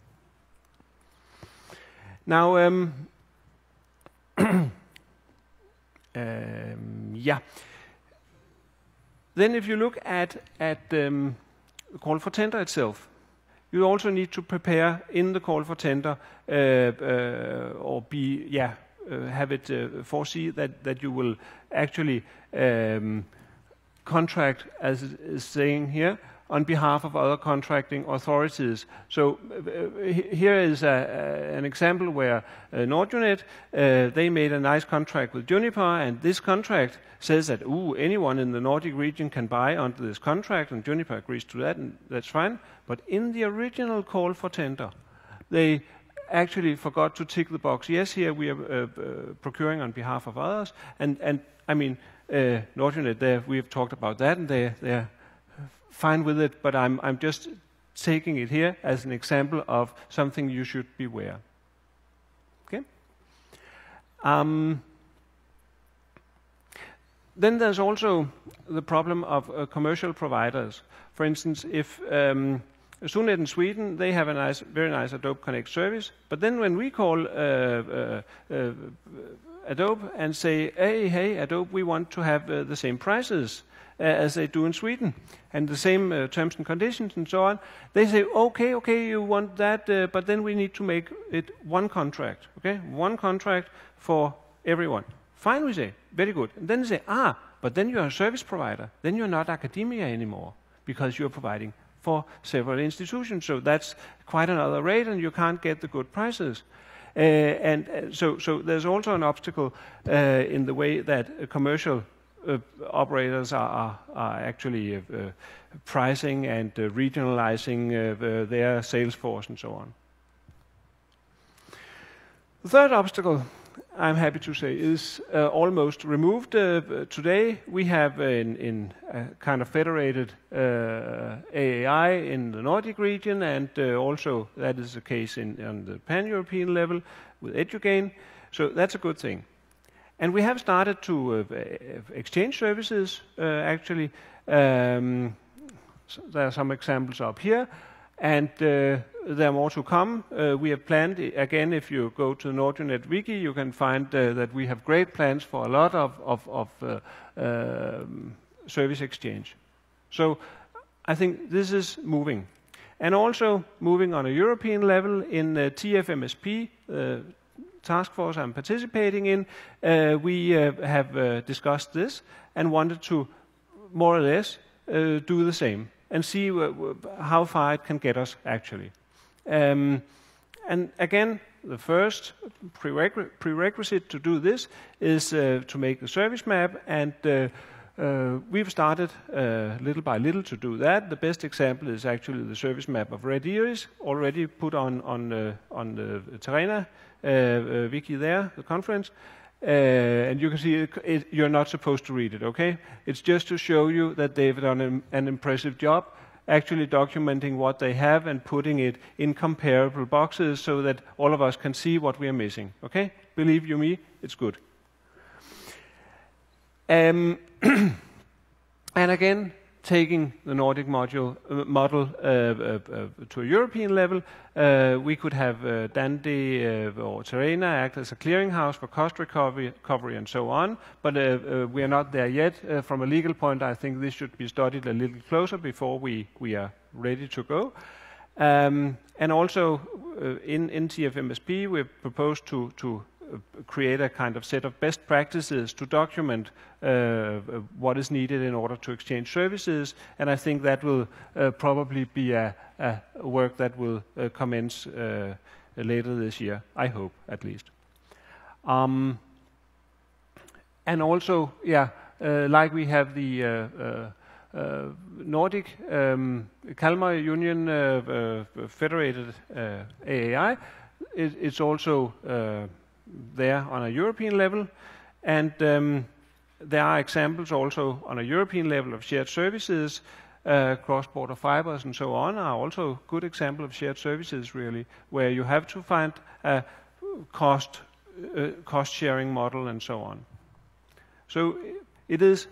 Now... Um, Um, yeah. Then, if you look at at um, the call for tender itself, you also need to prepare in the call for tender, uh, uh, or be yeah, uh, have it uh, foresee that that you will actually um, contract, as it is saying here, on behalf of other contracting authorities. So uh, here is a, uh, an example where uh, NordUnet, uh, they made a nice contract with Juniper, and this contract says that, ooh, anyone in the Nordic region can buy under this contract, and Juniper agrees to that, and that's fine. But in the original call for tender, they actually forgot to tick the box, yes, here we are uh, uh, procuring on behalf of others, and, and I mean, uh, NordUnet, we have talked about that, and they, they're fine with it, but I'm, I'm just taking it here as an example of something you should beware. Okay? Um, then there's also the problem of uh, commercial providers. For instance, if um, SurfNet in Sweden, they have a nice, very nice Adobe Connect service, but then when we call uh, uh, uh, Adobe and say, hey, hey, Adobe, we want to have uh, the same prices Uh, as they do in Sweden, and the same uh, terms and conditions and so on, they say, okay, okay, you want that, uh, but then we need to make it one contract, okay? One contract for everyone. Fine, we say, very good. And then they say, ah, but then you're a service provider. Then you're not academia anymore, because you're providing for several institutions. So that's quite another rate, and you can't get the good prices. Uh, and uh, so, so there's also an obstacle uh, in the way that a commercial Uh, operators are, are, are actually uh, uh, pricing and uh, regionalizing uh, uh, their sales force and so on. The third obstacle, I'm happy to say, is uh, almost removed. Uh, today we have in, in a kind of federated uh, A A I in the Nordic region, and uh, also that is the case in, on the pan-European level with EduGain. So that's a good thing. And we have started to uh, exchange services, uh, actually. Um, so there are some examples up here, and uh, there are more to come. Uh, we have planned, again, if you go to the NORDUnet wiki, you can find uh, that we have great plans for a lot of, of, of uh, uh, service exchange. So I think this is moving. And also moving on a European level in uh, T F M S P, uh, task force I'm participating in, uh, we uh, have uh, discussed this and wanted to more or less uh, do the same and see how far it can get us, actually. Um, and again, the first prerequis prerequisite to do this is uh, to make the service map, and uh, uh, we've started uh, little by little to do that. The best example is actually the service map of Red Iris, already put on, on, uh, on the TERENA Uh, uh, wiki there, the conference, uh, and you can see it, it, you're not supposed to read it, okay? It's just to show you that they've done an, an impressive job actually documenting what they have and putting it in comparable boxes so that all of us can see what we are missing, okay? Believe you me, it's good. Um, and again, taking the Nordic module, uh, model uh, uh, uh, to a European level, uh, we could have uh, Dante uh, or TERENA act as a clearinghouse for cost recovery, recovery and so on, but uh, uh, we are not there yet. Uh, from a legal point, I think this should be studied a little closer before we, we are ready to go. Um, and also uh, in, in T F M S P, we've proposed to, to create a kind of set of best practices to document uh, what is needed in order to exchange services, and I think that will uh, probably be a, a work that will uh, commence uh, later this year, I hope, at least. Um, and also, yeah, uh, like we have the uh, uh, Uh, Nordic um, Kalmar Union uh, uh, Federated uh, A A I, it, it's also uh, there on a European level, and um, there are examples also on a European level of shared services. Uh, cross-border fibers and so on are also good example of shared services, really, where you have to find a cost uh, cost-sharing model and so on. So it is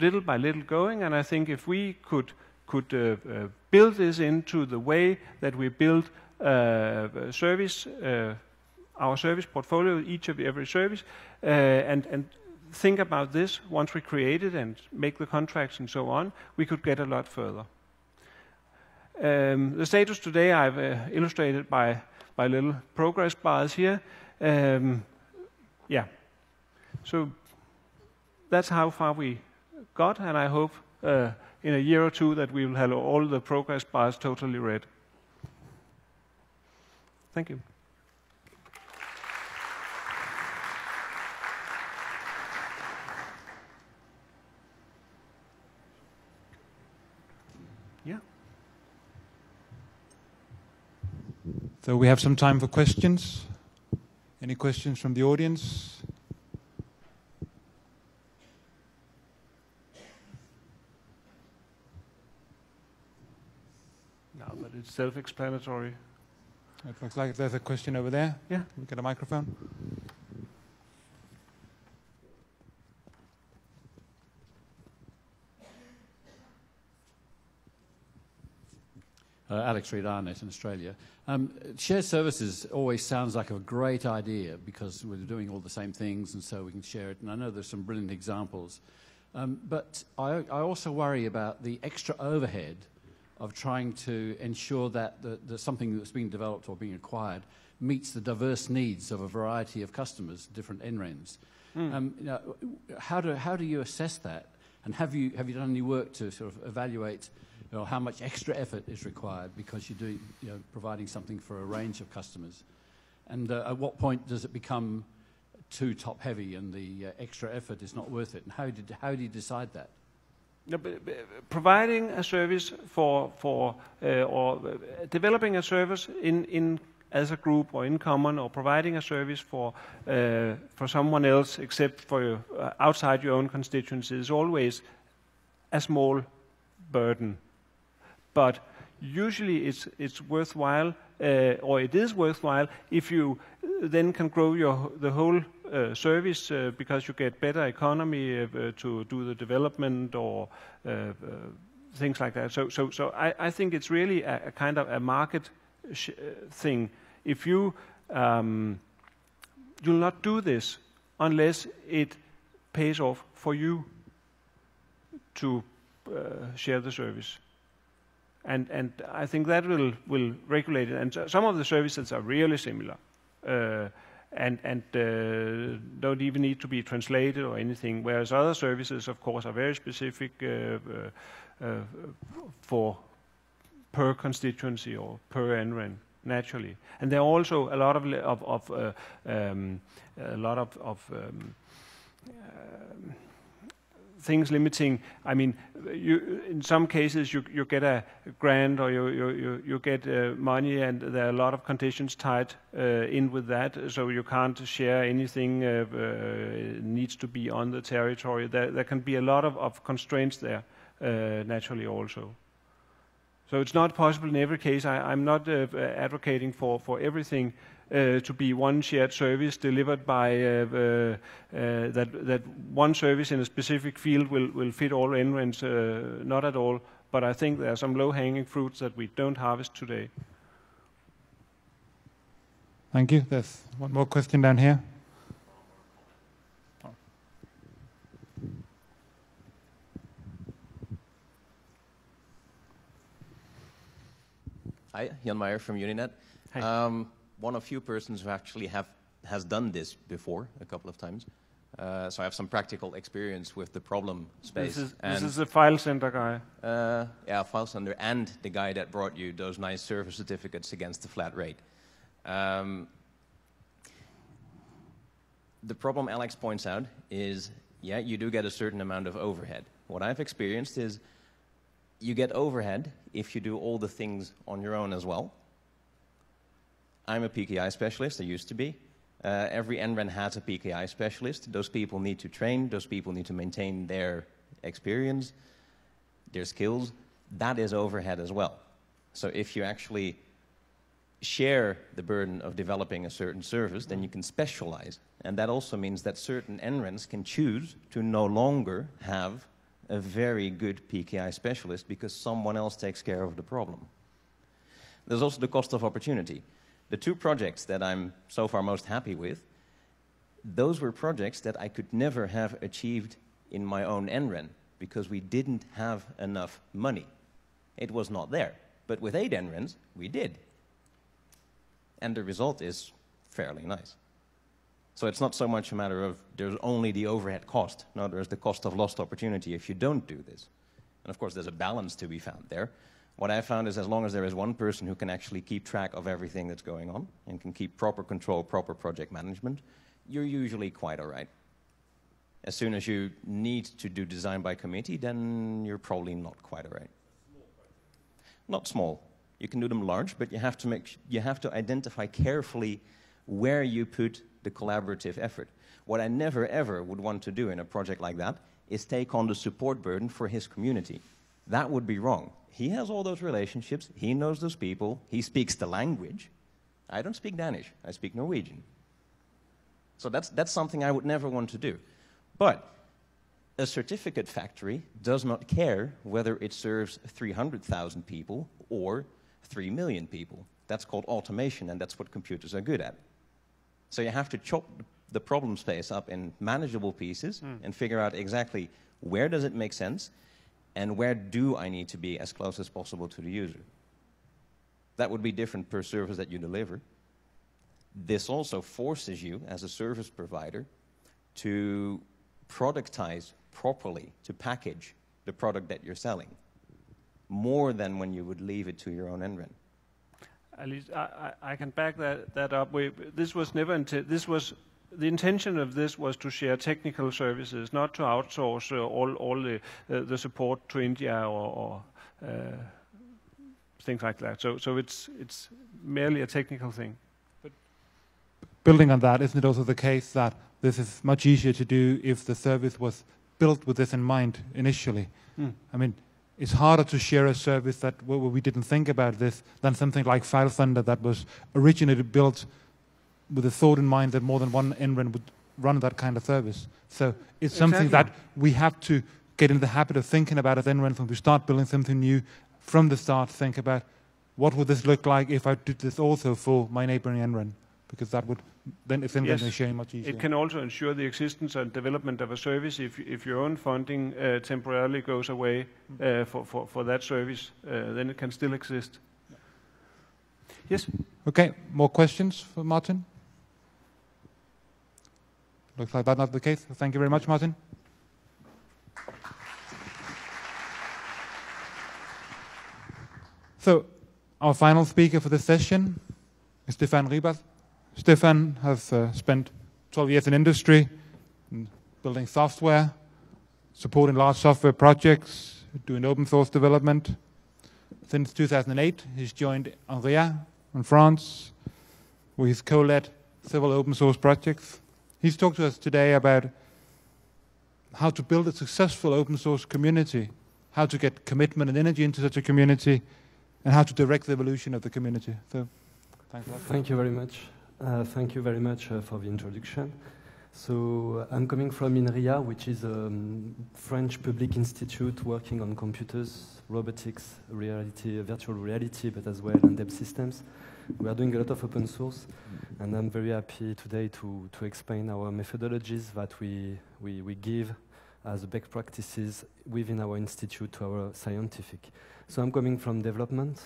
little by little going, and I think if we could could uh, uh, build this into the way that we build uh, service, uh, our service portfolio, each of every service, uh, and and think about this once we create it and make the contracts and so on, we could get a lot further. Um, the status today I've uh, illustrated by by little progress bars here. Um, yeah, so that's how far we got, and I hope uh, in a year or two that we will have all the progress bars totally red. Thank you. Yeah. So we have some time for questions. Any questions from the audience? It's self-explanatory. It looks like there's a question over there. Yeah. Can we get a microphone? Uh, Alex Reed, Arnett in Australia. Um, shared services always sounds like a great idea because we're doing all the same things and so we can share it. And I know there's some brilliant examples. Um, but I, I also worry about the extra overhead of trying to ensure that the, the something that's being developed or being acquired meets the diverse needs of a variety of customers, different N RENs. Mm. Um, you know, how, do, how do you assess that? And have you, have you done any work to sort of evaluate, you know, how much extra effort is required because you're doing, you know, providing something for a range of customers? And uh, at what point does it become too top-heavy and the uh, extra effort is not worth it? And how, did, how do you decide that? No, but, but providing a service for for uh, or developing a service in in as a group or in common, or providing a service for uh, for someone else except for your, uh, outside your own constituency is always a small burden, but usually it's, it's worthwhile, uh, or it is worthwhile, if you then can grow your, the whole uh, service uh, because you get better economy uh, to do the development or uh, uh, things like that. So, so, so I, I think it's really a, a kind of a market sh thing. If you um, you'll not do this unless it pays off for you to uh, share the service. And, and I think that will, will regulate it. And so some of the services are really similar uh, and, and uh, don't even need to be translated or anything, whereas other services, of course, are very specific uh, uh, uh, for per constituency or per N R E N. Naturally, and there are also a lot of of, of uh, um, a lot of, of um, uh, things limiting. I mean, you, in some cases you you get a grant or you you you get uh, money, and there are a lot of conditions tied uh, in with that. So you can't share anything. Uh, uh, needs to be on the territory. There there can be a lot of of constraints there uh, naturally also. So it's not possible in every case. I, I'm not uh, advocating for, for everything uh, to be one shared service delivered by uh, uh, that, that one service in a specific field will, will fit all N R E Ns, uh, not at all. But I think there are some low-hanging fruits that we don't harvest today. Thank you. There's one more question down here. Hi, Jan Meyer from UNINETT. Hi. Um, one of few persons who actually have has done this before a couple of times. Uh, so I have some practical experience with the problem space. This is, this is the FileSender guy. Uh, yeah, FileSender and the guy that brought you those nice service certificates against the flat rate. Um, the problem Alex points out is, yeah, you do get a certain amount of overhead. What I've experienced is you get overhead if you do all the things on your own as well. I'm a P K I specialist, I used to be. Uh, every N R E N has a P K I specialist. Those people need to train, those people need to maintain their experience, their skills. That is overhead as well. So if you actually share the burden of developing a certain service, then you can specialize. And that also means that certain N R E Ns can choose to no longer have a very good P K I specialist because someone else takes care of the problem. There's also the cost of opportunity. The two projects that I'm so far most happy with, those were projects that I could never have achieved in my own N R E N because we didn't have enough money. It was not there. But with eight N R E Ns, we did. And the result is fairly nice. So it's not so much a matter of there's only the overhead cost. No, there's the cost of lost opportunity if you don't do this. And of course, there's a balance to be found there. What I found is as long as there is one person who can actually keep track of everything that's going on and can keep proper control, proper project management, you're usually quite all right. As soon as you need to do design by committee, then you're probably not quite all right. Not small. You can do them large, but you have to make, you have to identify carefully where you put the collaborative effort. What I never ever would want to do in a project like that is take on the support burden for his community. That would be wrong. He has all those relationships, he knows those people, he speaks the language. I don't speak Danish, I speak Norwegian. So that's, that's something I would never want to do. But a certificate factory does not care whether it serves three hundred thousand people or three million people. That's called automation, and that's what computers are good at. So you have to chop the problem space up in manageable pieces mm. and figure out exactly where does it make sense and where do I need to be as close as possible to the user. That would be different per service that you deliver. This also forces you as a service provider to productize properly, to package the product that you're selling, more than when you would leave it to your own N R E N. At least I, I, I can back that, that up. We, this was never, this was, the intention of this was to share technical services, not to outsource uh, all, all the, uh, the support to India or, or uh, things like that. So, so it's, it's merely a technical thing. But building on that, isn't it also the case that this is much easier to do if the service was built with this in mind initially? Mm. I mean, it's harder to share a service that well, we didn't think about this than something like FileSender that was originally built with the thought in mind that more than one N REN would run that kind of service. So it's something exactly. that we have to get in the habit of thinking about as N RENs when we start building something new from the start. Think about what would this look like if I did this also for my neighboring N REN, because that would then if yes. they share much easier. It can also ensure the existence and development of a service if, if your own funding uh, temporarily goes away uh, for, for, for that service, uh, then it can still exist. Yes? Okay, more questions for Martin? Looks like that's not the case. Thank you very much, Martin. So, our final speaker for this session is Stefan Ribas. Stefan has uh, spent twelve years in industry, building software, supporting large software projects, doing open source development. Since two thousand eight, he's joined INRIA in France, where he's co-led several open source projects. He's talked to us today about how to build a successful open source community, how to get commitment and energy into such a community, and how to direct the evolution of the community. So, thanks a lot. Thank you very much. Uh, thank you very much uh, for the introduction. So uh, I'm coming from INRIA, which is a um, French public institute working on computers, robotics, reality, virtual reality, but as well in-depth systems. We are doing a lot of open source, and I'm very happy today to, to explain our methodologies that we, we, we give as best practices within our institute to our scientific. So I'm coming from development.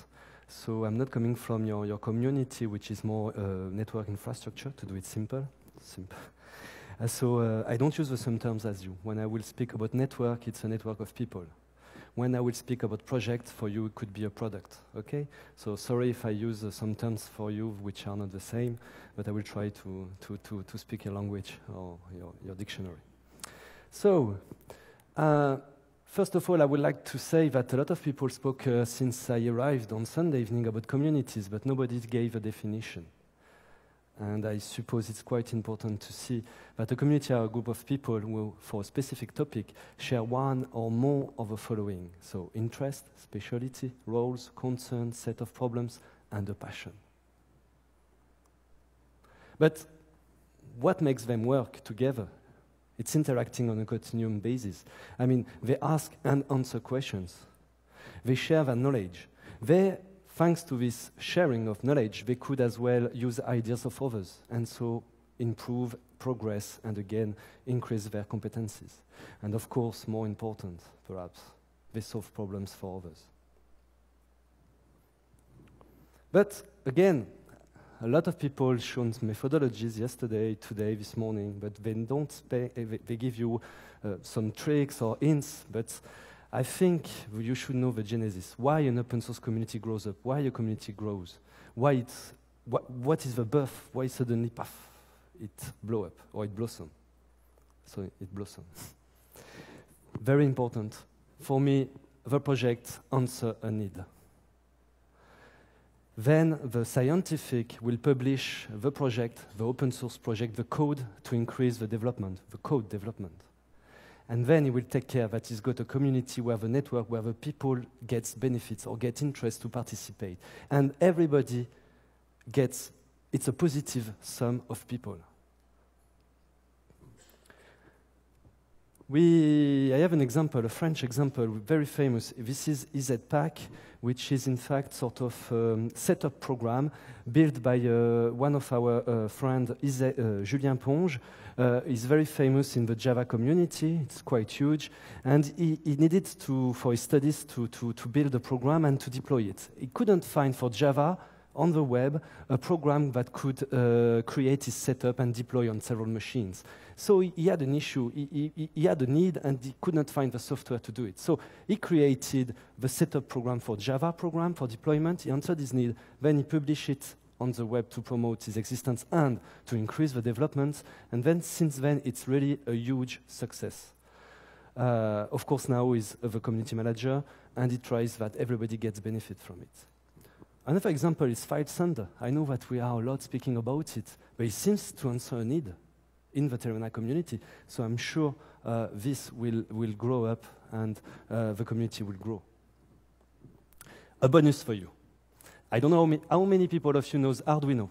So I'm not coming from your, your community, which is more uh, network infrastructure, to do it simple. simple. Uh, so uh, I don't use the same terms as you. When I will speak about network, it's a network of people. When I will speak about project, for you it could be a product, okay? So sorry if I use uh, some terms for you which are not the same, but I will try to, to, to, to speak your language or your, your dictionary. So, uh, first of all, I would like to say that a lot of people spoke uh, since I arrived on Sunday evening about communities, but nobody gave a definition. And I suppose it's quite important to see that a community are a group of people who, for a specific topic, share one or more of the following. So interest, speciality, roles, concerns, set of problems, and a passion. But what makes them work together? It's interacting on a continuum basis. I mean, they ask and answer questions. They share their knowledge. They, thanks to this sharing of knowledge, they could as well use ideas of others, and so improve, progress, and again, increase their competencies. And of course, more important, perhaps, they solve problems for others. But again, a lot of people shown methodologies yesterday, today, this morning, but they don't. They give you uh, some tricks or hints. But I think you should know the genesis: why an open source community grows up, why a community grows, why it's wh what is the birth, why suddenly puff, it blow up or it blossom. So it blossoms. Very important for me. The project answer a need. Then the scientific will publish the project, the open source project, the code to increase the development, the code development. And then he will take care that he's got a community where the network, where the people gets benefits or get interest to participate. And everybody gets, it's a positive sum of people. We, I have an example, a French example, very famous. This is I Z PAC, which is in fact sort of um, setup program built by uh, one of our uh, friend, Ize, uh, Julien Ponge. Uh, he's very famous in the Java community. It's quite huge, and he, he needed to, for his studies, to, to, to build a program and to deploy it. He couldn't find for Java on the web a program that could uh, create his setup and deploy on several machines. So he, he had an issue, he, he, he had a need, and he could not find the software to do it. So he created the setup program for Java program for deployment. He answered his need, then he published it on the web to promote his existence and to increase the development. And then since then, it's really a huge success. Uh, of course, now he's the community manager, and he tries that everybody gets benefit from it. Another example is FileSender. I know that we are a lot speaking about it, but it seems to answer a need in the TERENA community. So I'm sure uh, this will, will grow up, and uh, the community will grow. a bonus for you. I don't know how many people of you knows Arduino.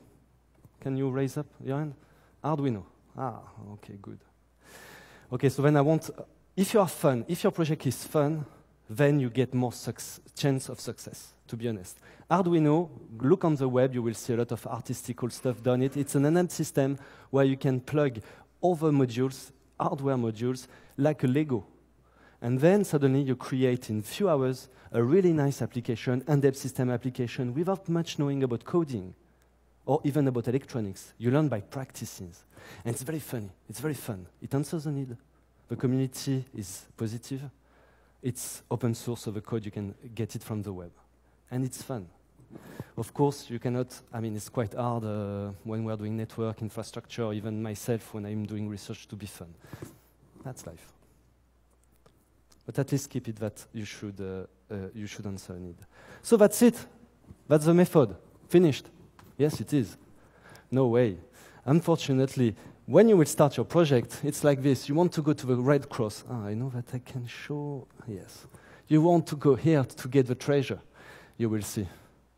Can you raise up your hand? Arduino. Ah, okay, good. Okay, so then I want, if you are fun, if your project is fun, then you get more chance of success, to be honest. Arduino, look on the web, you will see a lot of artistical stuff done it. It's an N M system where you can plug other modules, hardware modules, like a Lego. And then suddenly you create in a few hours a really nice application, in-depth system application, without much knowing about coding or even about electronics. You learn by practicing. And it's very funny. It's very fun. It answers the need. The community is positive. It's open source, so the code, you can get it from the web. And it's fun. Of course, you cannot, I mean, it's quite hard uh, when we're doing network, infrastructure, or even myself when I'm doing research to be fun. That's life. But at least keep it that you should, uh, uh, you should answer a need. So that's it. That's the method. Finished. Yes, it is. No way. Unfortunately, when you will start your project, it's like this. You want to go to the Red Cross. Ah, I know that I can show. Yes. You want to go here to get the treasure. You will see.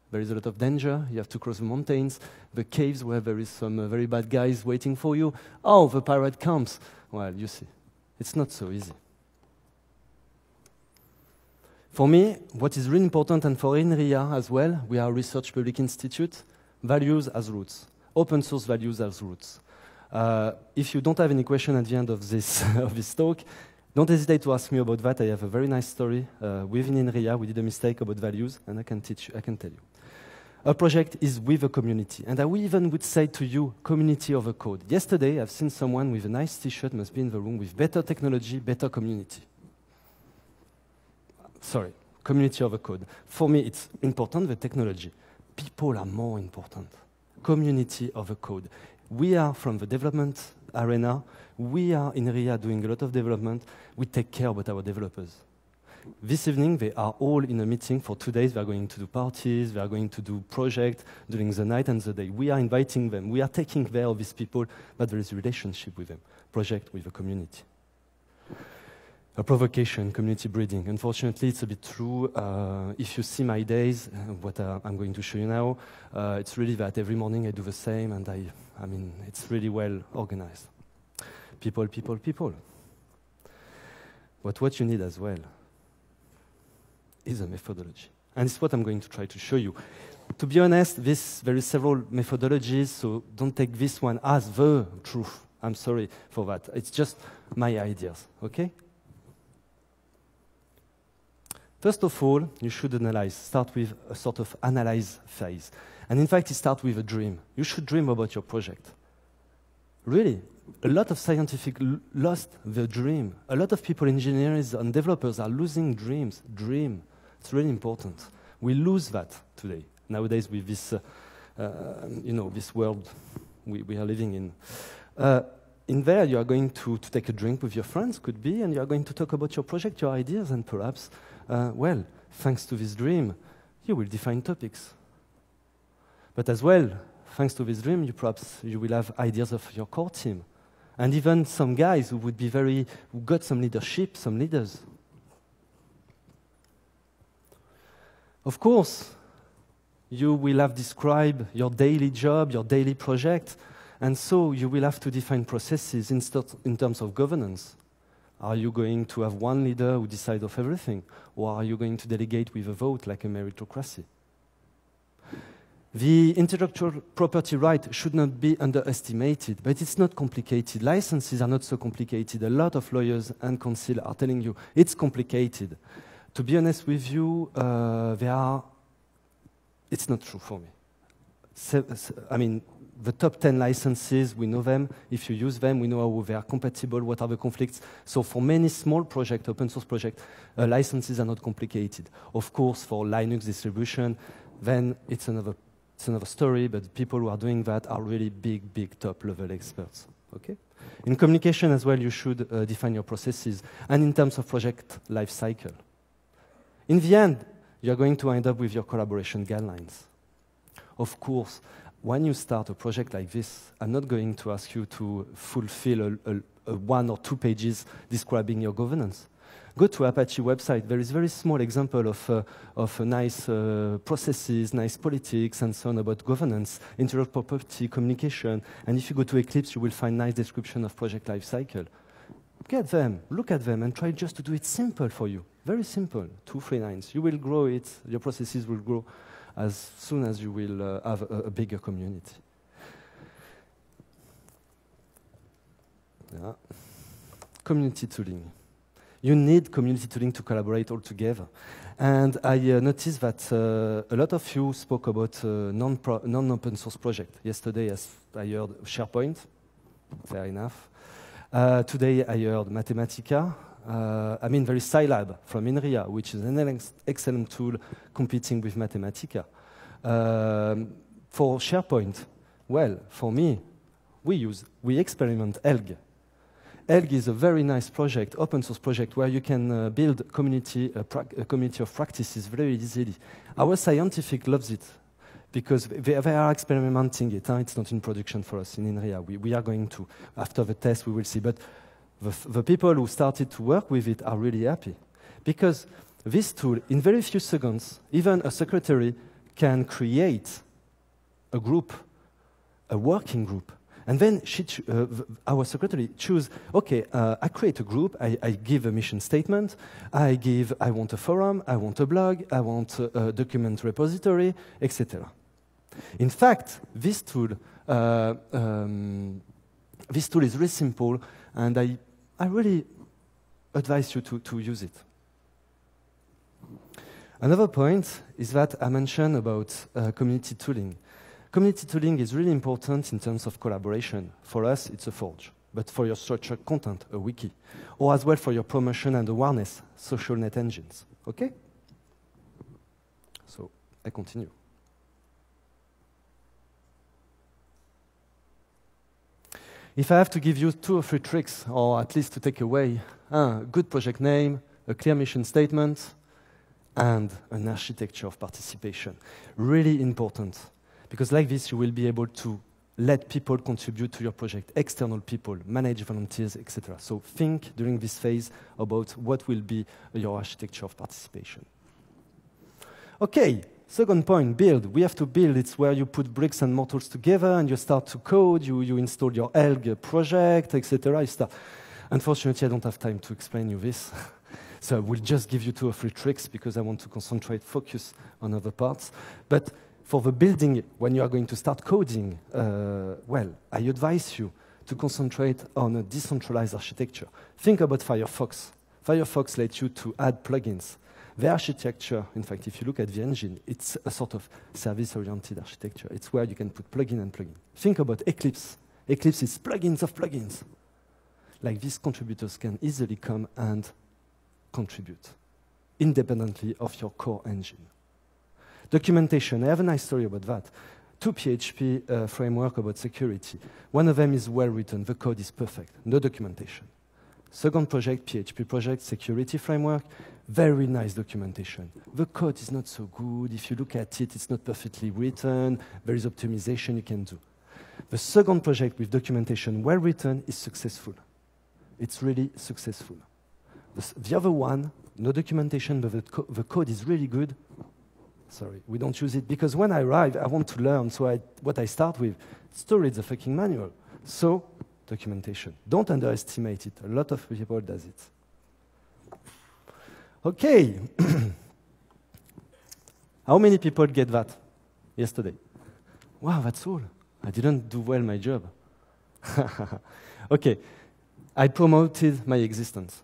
There is a lot of danger. You have to cross the mountains, the caves where there is some uh, very bad guys waiting for you. Oh, the pirate comes. Well, you see. It's not so easy. For me, what is really important, and for INRIA as well, we are a research public institute, values as roots, open source values as roots. Uh, if you don't have any question at the end of this, of this talk, don't hesitate to ask me about that. I have a very nice story uh, within INRIA. We did a mistake about values, and I can, teach you, I can tell you. Our project is with a community, and I will even would say to you, community over code. Yesterday, I've seen someone with a nice T-shirt must be in the room with better technology, better community. Sorry, community over code. For me, it's important, the technology. People are more important. Community over code. We are from the development arena. We are in INRIA doing a lot of development. We take care about our developers. This evening, they are all in a meeting for two days. They are going to do parties. They are going to do projects during the night and the day. We are inviting them. We are taking care of these people, but there is a relationship with them. Project with the community. A provocation, community breeding. Unfortunately, it's a bit true. Uh, if you see my days, what uh, I'm going to show you now, uh, it's really that every morning I do the same, and I, I mean, it's really well organized. People, people, people. But what you need as well is a methodology. And it's what I'm going to try to show you. To be honest, this, there is several methodologies, so don't take this one as the truth. I'm sorry for that. It's just my ideas, okay? First of all, you should analyze, start with a sort of analyze phase. And in fact, it starts with a dream. You should dream about your project. Really, a lot of scientific lost their dream. A lot of people, engineers and developers are losing dreams. Dream, it's really important. We lose that today. Nowadays, with this, uh, uh, you know, this world we, we are living in. Uh, In there, you are going to, to take a drink with your friends, could be, and you are going to talk about your project, your ideas, and perhaps, uh, well, thanks to this dream, you will define topics. But as well, thanks to this dream, you perhaps you will have ideas of your core team, and even some guys who would be very, who got some leadership, some leaders. Of course, you will have described your daily job, your daily project. And so you will have to define processes in, in terms of governance. Are you going to have one leader who decides of everything? Or are you going to delegate with a vote like a meritocracy? The intellectual property right should not be underestimated, but it's not complicated. Licenses are not so complicated. A lot of lawyers and counsel are telling you it's complicated. To be honest with you, uh, they are, it's not true for me. So, I mean, the top ten licenses, we know them. If you use them, we know how they are compatible, what are the conflicts. So for many small projects, open source projects, uh, licenses are not complicated. Of course, for Linux distribution, then it's another, it's another story, but people who are doing that are really big, big top-level experts. Okay? In communication as well, you should uh, define your processes, and in terms of project life cycle. In the end, you're going to end up with your collaboration guidelines. Of course, when you start a project like this, I'm not going to ask you to fulfill a, a, a one or two pages describing your governance. Go to Apache website. There is very small example of, uh, of uh, nice uh, processes, nice politics, and so on about governance, intellectual property, communication. And if you go to Eclipse, you will find nice description of project lifecycle. Get them, look at them, and try just to do it simple for you. Very simple, two, three lines. You will grow it, your processes will grow as soon as you will uh, have a, a bigger community. Yeah. Community tooling. You need community tooling to collaborate all together. And I uh, noticed that uh, a lot of you spoke about uh, non-open source project. Yesterday, as I heard SharePoint, fair enough. Uh, today, I heard Mathematica. Uh, I mean, there is Scilab from INRIA, which is an excellent tool competing with Mathematica. Uh, for SharePoint, well, for me, we use, we experiment E L G. E L G is a very nice project, open source project, where you can uh, build community, uh, a community of practices very easily. Our scientific loves it because they, they are experimenting it. Huh? It's not in production for us in INRIA. We, we are going to. After the test, we will see. But the, the people who started to work with it are really happy because this tool, in very few seconds, even a secretary can create a group, a working group. And then she uh, our secretary choose, okay, uh, I create a group, I, I give a mission statement, I give, I want a forum, I want a blog, I want a, a document repository, et cetera. In fact, this tool, uh, um, this tool is really simple, and I, I really advise you to, to use it. Another point is that I mentioned about uh, community tooling. Community tooling is really important in terms of collaboration. For us, it's a forge, but for your structured content, a wiki, or as well for your promotion and awareness, social net engines. Okay? So I continue. If I have to give you two or three tricks, or at least to take away a good project name, a clear mission statement, and an architecture of participation, really important. Because like this, you will be able to let people contribute to your project, external people, manage volunteers, et cetera. So think during this phase about what will be your architecture of participation. Okay, second point, build. We have to build. It's where you put bricks and mortars together and you start to code, you, you install your E L G project, et cetera. Unfortunately, I don't have time to explain you this. So I will just give you two or three tricks because I want to concentrate, focus on other parts. But for the building, when you are going to start coding, uh, well, I advise you to concentrate on a decentralized architecture. Think about Firefox. Firefox lets you to add plugins. The architecture, in fact, if you look at the engine, it's a sort of service-oriented architecture. It's where you can put plugin and plugin. Think about Eclipse. Eclipse is plugins of plugins. Like these, contributors can easily come and contribute independently of your core engine. Documentation, I have a nice story about that. Two P H P uh, framework about security. One of them is well written, the code is perfect, no documentation. Second project, P H P project, security framework, very nice documentation. The code is not so good, if you look at it, it's not perfectly written, there is optimization you can do. The second project with documentation well written is successful. It's really successful. The, the other one, no documentation, but the, co the code is really good. Sorry, we don't use it because when I arrive, I want to learn. So I, what I start with, story is a fucking manual. So documentation. Don't underestimate it. A lot of people does it. Okay. How many people get that yesterday? Wow, that's all. I didn't do well my job. Okay. I promoted my existence.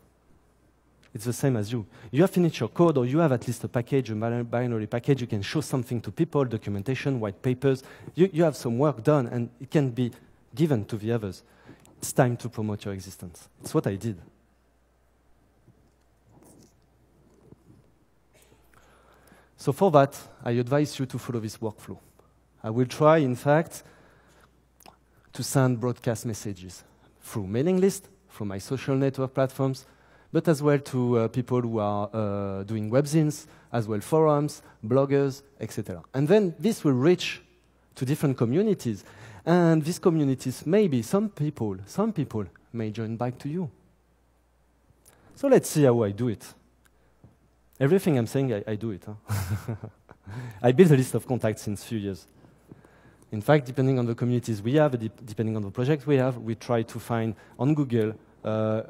It's the same as you. You have finished your code, or you have at least a package, a binary package. You can show something to people, documentation, white papers. You, you have some work done, and it can be given to the others. It's time to promote your existence. It's what I did. So for that, I advise you to follow this workflow. I will try, in fact, to send broadcast messages through mailing list, from my social network platforms, but as well to uh, people who are uh, doing webzines, as well forums, bloggers, et cetera. And then this will reach to different communities. And these communities, maybe some people, some people may join back to you. So let's see how I do it. Everything I'm saying, I, I do it. Huh? I built a list of contacts in a few years. In fact, depending on the communities we have, de depending on the project we have, we try to find on Google uh,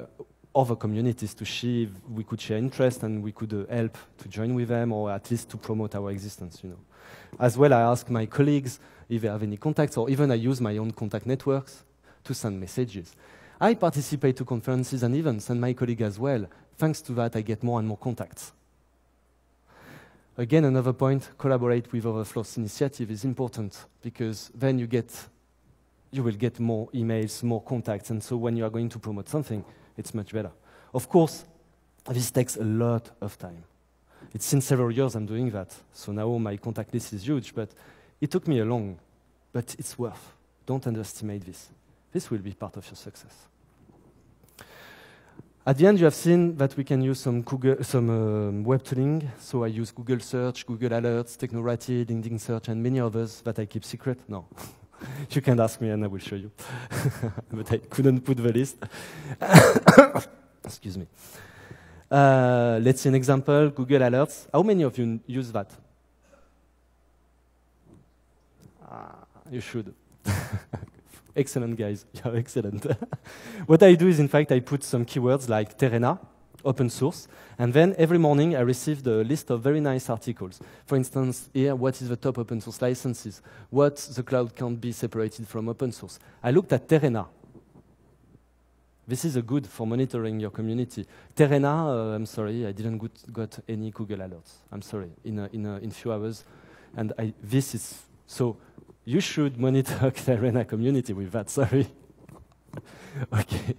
other communities to see if we could share interest and we could uh, help to join with them or at least to promote our existence. You know. As well, I ask my colleagues if they have any contacts, or even I use my own contact networks to send messages. I participate to conferences and events, and my colleague as well. Thanks to that, I get more and more contacts. Again, another point, collaborate with other Flows initiative is important, because then you, get, you will get more emails, more contacts, and so when you are going to promote something, it's much better. Of course, this takes a lot of time. It's since several years I'm doing that, so now my contact list is huge, but it took me a long, but it's worth. Don't underestimate this. This will be part of your success. At the end, you have seen that we can use some, Google, some um, web tooling. So I use Google Search, Google Alerts, Technorati, LinkedIn Search, and many others that I keep secret. No, you can ask me and I will show you. But I couldn't put the list. Excuse me. Uh, let's see an example, Google Alerts. How many of you use that? Ah, you should. Excellent, guys. Yeah, excellent. What I do is, in fact, I put some keywords like TERENA, open source, and then every morning I receive the list of very nice articles. For instance, here, what is the top open source licenses? What the cloud can't be separated from open source? I looked at TERENA. This is a good for monitoring your community. TERENA, uh, I'm sorry, I didn't got any Google Alerts. I'm sorry, in a, in a in few hours. And I, this is so... You should monitor the TERENA community with that, sorry. Okay.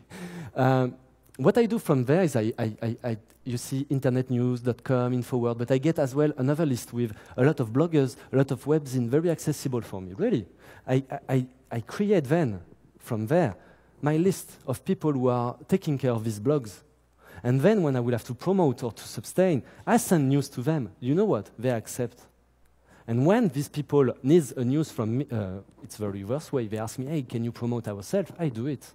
Um, what I do from there is, I, I, I, I, you see internet news dot com, InfoWord, but I get as well another list with a lot of bloggers, a lot of webzines, very accessible for me, really. I, I, I create then, from there, my list of people who are taking care of these blogs. And then when I will have to promote or to sustain, I send news to them. You know what? They accept. And when these people need a news from me, uh, it's the reverse way. They ask me, hey, can you promote ourselves? I do it.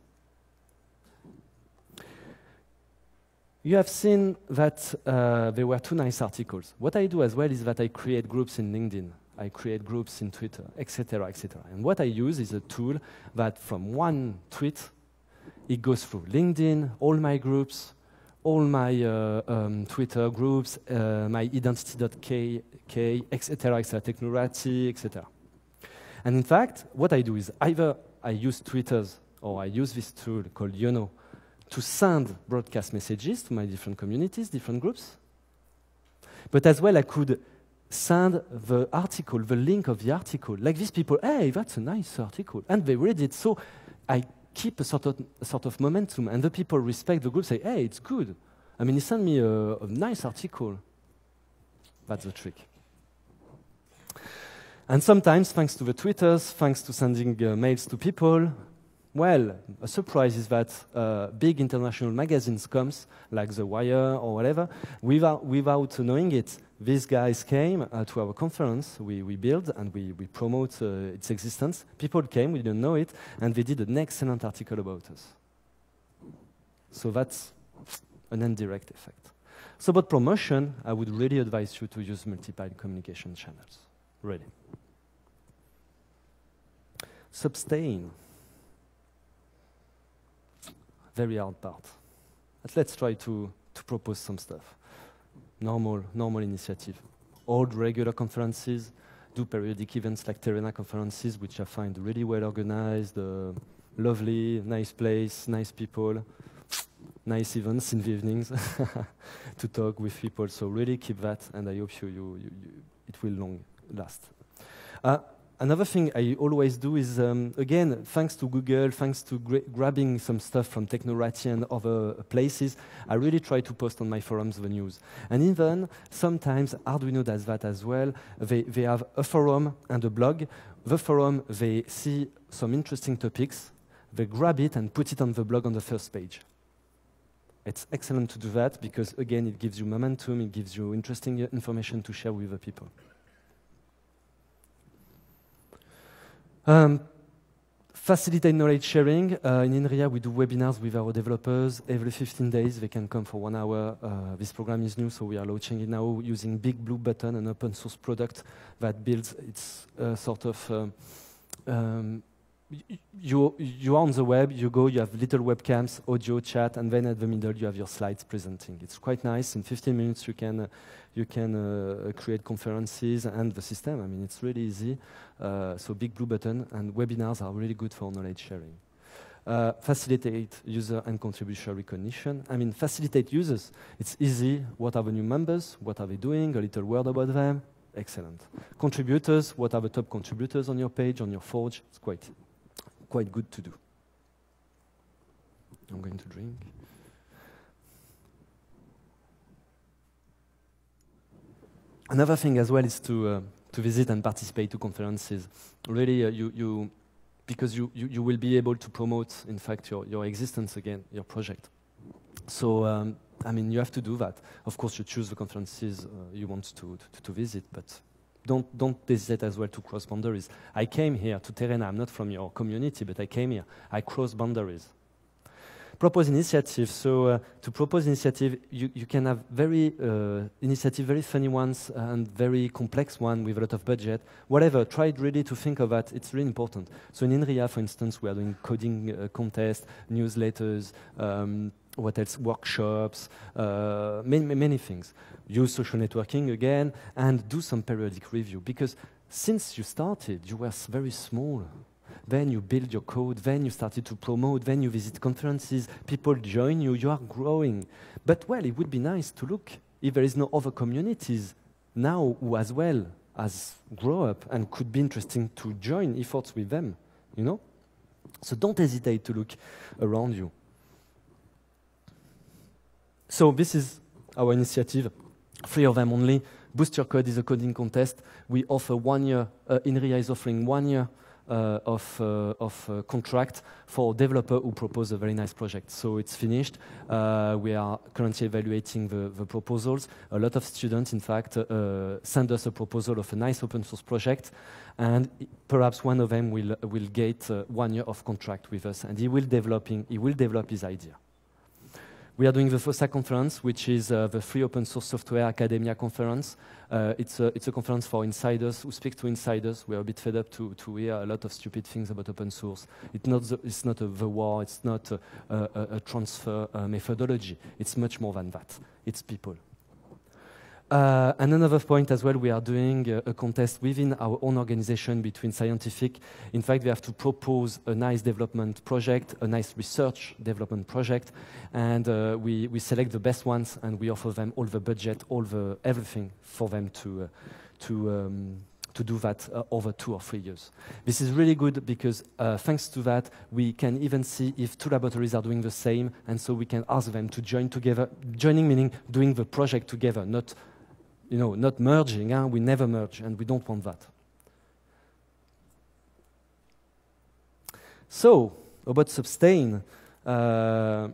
You have seen that uh, there were two nice articles. What I do as well is that I create groups in LinkedIn. I create groups in Twitter, et cetera, et cetera. And what I use is a tool that from one tweet, it goes through LinkedIn, all my groups, all my uh, um, Twitter groups, uh, my identity dot K K, et cetera, et cetera, Technorati, et cetera. And in fact, what I do is either I use Twitter's or I use this tool called Yono to send broadcast messages to my different communities, different groups. But as well, I could send the article, the link of the article, like these people, hey, that's a nice article, and they read it. So I keep a sort of, a sort of momentum, and the people respect the group, say, hey, it's good. I mean, you sent me a, a nice article. That's the trick. And sometimes, thanks to the tweeters, thanks to sending uh, mails to people, well, a surprise is that uh, big international magazines comes, like The Wire or whatever, without, without knowing it. These guys came uh, to our conference, we, we build and we, we promote uh, its existence. People came, we didn't know it, and they did an excellent article about us. So that's an indirect effect. So about promotion, I would really advise you to use multiple communication channels, really. Sustain. Very hard part. But let's try to, to propose some stuff. Normal, normal initiative. Hold regular conferences, do periodic events like TERENA conferences, which I find really well organized, uh, lovely, nice place, nice people, nice events in the evenings to talk with people. So really keep that, and I hope you, you, you, you it will long last. Uh, Another thing I always do is, um, again, thanks to Google, thanks to gra grabbing some stuff from Technorati and other places, I really try to post on my forums the news. And even sometimes Arduino does that as well. They, they have a forum and a blog. The forum, they see some interesting topics. They grab it and put it on the blog on the first page. It's excellent to do that because, again, it gives you momentum, it gives you interesting uh, information to share with the people. Um, Facilitate knowledge sharing. Uh, in INRIA, we do webinars with our developers every fifteen days. They can come for one hour. Uh, this program is new, so we are launching it now using Big Blue Button, an open source product that builds its uh, sort of... Um, um, you, you are on the web, you go, you have little webcams, audio, chat, and then at the middle you have your slides presenting. It's quite nice. In fifteen minutes you can, uh, you can uh, create conferences and the system. I mean, it's really easy. Uh, so Big Blue Button and webinars are really good for knowledge sharing. Uh, facilitate user and contributor recognition. I mean, facilitate users. It's easy. What are the new members? What are they doing? A little word about them. Excellent. Contributors. What are the top contributors on your page, on your Forge? It's quite quite good to do. I'm going to drink. Another thing as well is to uh, to visit and participate to conferences. Really, uh, you you because you, you you will be able to promote, in fact, your your existence again, your project. So um, I mean, you have to do that. Of course, you choose the conferences uh, you want to, to to visit, but. Don't, don't hesitate as well to cross boundaries. I came here to TERENA. I'm not from your community, but I came here. I cross boundaries. Propose initiatives. So uh, to propose initiative, you, you can have very uh, initiative, very funny ones and very complex ones with a lot of budget. Whatever, try really to think of that. It's really important. So in INRIA, for instance, we are doing coding uh, contests, newsletters, um, what else? Workshops, uh, many, many things. Use social networking again and do some periodic review, because since you started, you were very small. Then you build your code, then you started to promote, then you visit conferences, people join you, you are growing. But well, it would be nice to look if there is no other communities now who as well as grow up and could be interesting to join efforts with them, you know? So don't hesitate to look around you. So this is our initiative, three of them only. Boost Your Code is a coding contest. We offer one year, uh, INRIA is offering one year uh, of, uh, of uh, contract for a developer who proposed a very nice project. So it's finished. Uh, we are currently evaluating the, the proposals. A lot of students, in fact, uh, send us a proposal of a nice open source project, and perhaps one of them will, will get uh, one year of contract with us, and he will, developing, he will develop his idea. We are doing the FOSA conference, which is uh, the Free Open Source Software Academia conference. Uh, it's, a, it's a conference for insiders who speak to insiders. We are a bit fed up to, to hear a lot of stupid things about open source. It's not the, it's not a, the war, it's not a, a, a transfer uh, methodology. It's much more than that. It's people. Uh, and another point as well, we are doing uh, a contest within our own organization between scientific. In fact, we have to propose a nice development project, a nice research development project, and uh, we, we select the best ones and we offer them all the budget, all the everything for them to, uh, to, um, to do that uh, over two or three years. This is really good because uh, thanks to that, we can even see if two laboratories are doing the same, and so we can ask them to join together. Joining meaning doing the project together, not You know, not merging, huh? We never merge, and we don't want that. So, about sustain, uh,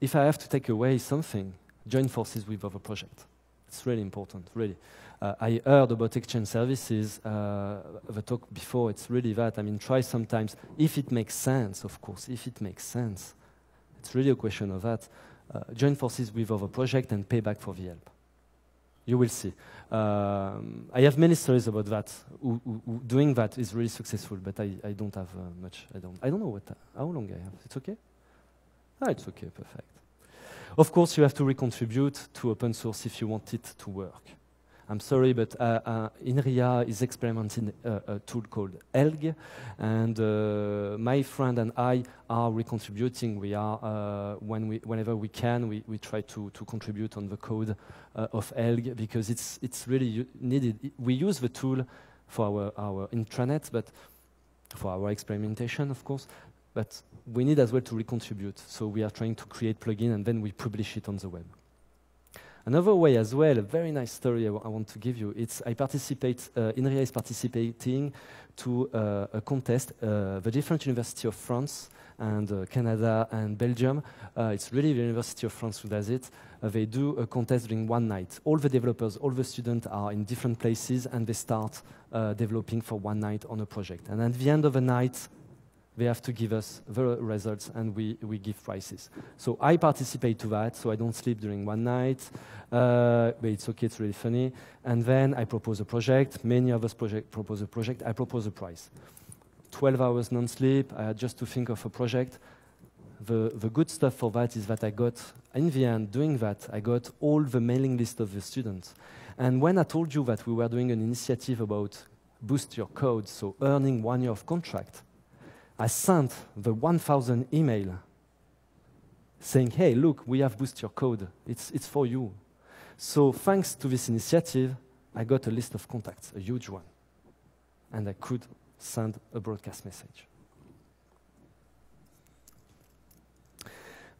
if I have to take away something, join forces with other projects. It's really important, really. Uh, I heard about exchange services, uh, the talk before, it's really that. I mean, try sometimes, if it makes sense, of course, if it makes sense. It's really a question of that. Uh, join forces with other projects and pay back for the help. You will see. Um, I have many stories about that. O o doing that is really successful, but I, I don't have uh, much. I don't. I don't know what. How long I have? It's okay. Ah, it's okay. Perfect. Of course, you have to recontribute to open source if you want it to work. I'm sorry, but uh, uh, INRIA is experimenting uh, a tool called E L G, and uh, my friend and I are recontributing. We are uh, when we, whenever we can, we, we try to, to contribute on the code uh, of E L G because it's it's really needed. We use the tool for our our intranet, but for our experimentation, of course. But we need as well to recontribute. So we are trying to create plugin and then we publish it on the web. Another way as well, a very nice story I, I want to give you. It's I participate. Uh, INRIA is participating to uh, a contest. Uh, the different University of France and uh, Canada and Belgium. Uh, it's really the University of France who does it. Uh, they do a contest during one night. All the developers, all the students are in different places, and they start uh, developing for one night on a project. And at the end of the night, they have to give us the results, and we, we give prices. So I participate to that, so I don't sleep during one night. Uh, but it's okay, it's really funny. And then I propose a project. Many others project propose a project. I propose a price. twelve hours non-sleep, I had just to think of a project. The, the good stuff for that is that I got, in the end, doing that, I got all the mailing list of the students. And when I told you that we were doing an initiative about boost your code, so earning one year of contract, I sent the one thousand email saying, hey, look, we have boost your code. It's, it's for you. So thanks to this initiative, I got a list of contacts, a huge one. And I could send a broadcast message.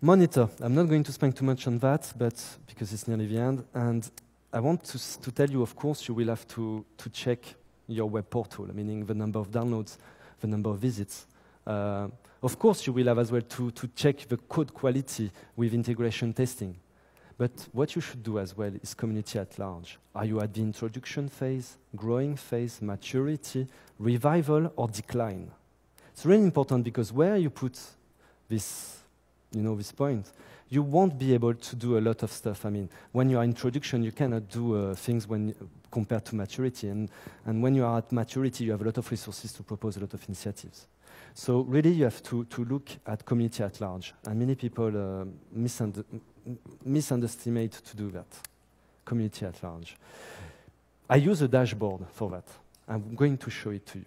Monitor. I'm not going to spend too much on that, but because it's nearly the end. And I want to, to tell you, of course, you will have to, to check your web portal, meaning the number of downloads, the number of visits. Uh, of course, you will have as well to, to check the code quality with integration testing. But what you should do as well is community at large. Are you at the introduction phase, growing phase, maturity, revival, or decline? It's really important because where you put this, you know, this point, you won't be able to do a lot of stuff. I mean, when you are introduction, you cannot do uh, things when uh, compared to maturity. And, and when you are at maturity, you have a lot of resources to propose a lot of initiatives. So really, you have to, to look at community at large. And many people uh, misunder misunderestimate to do that, community at large. I use a dashboard for that. I'm going to show it to you.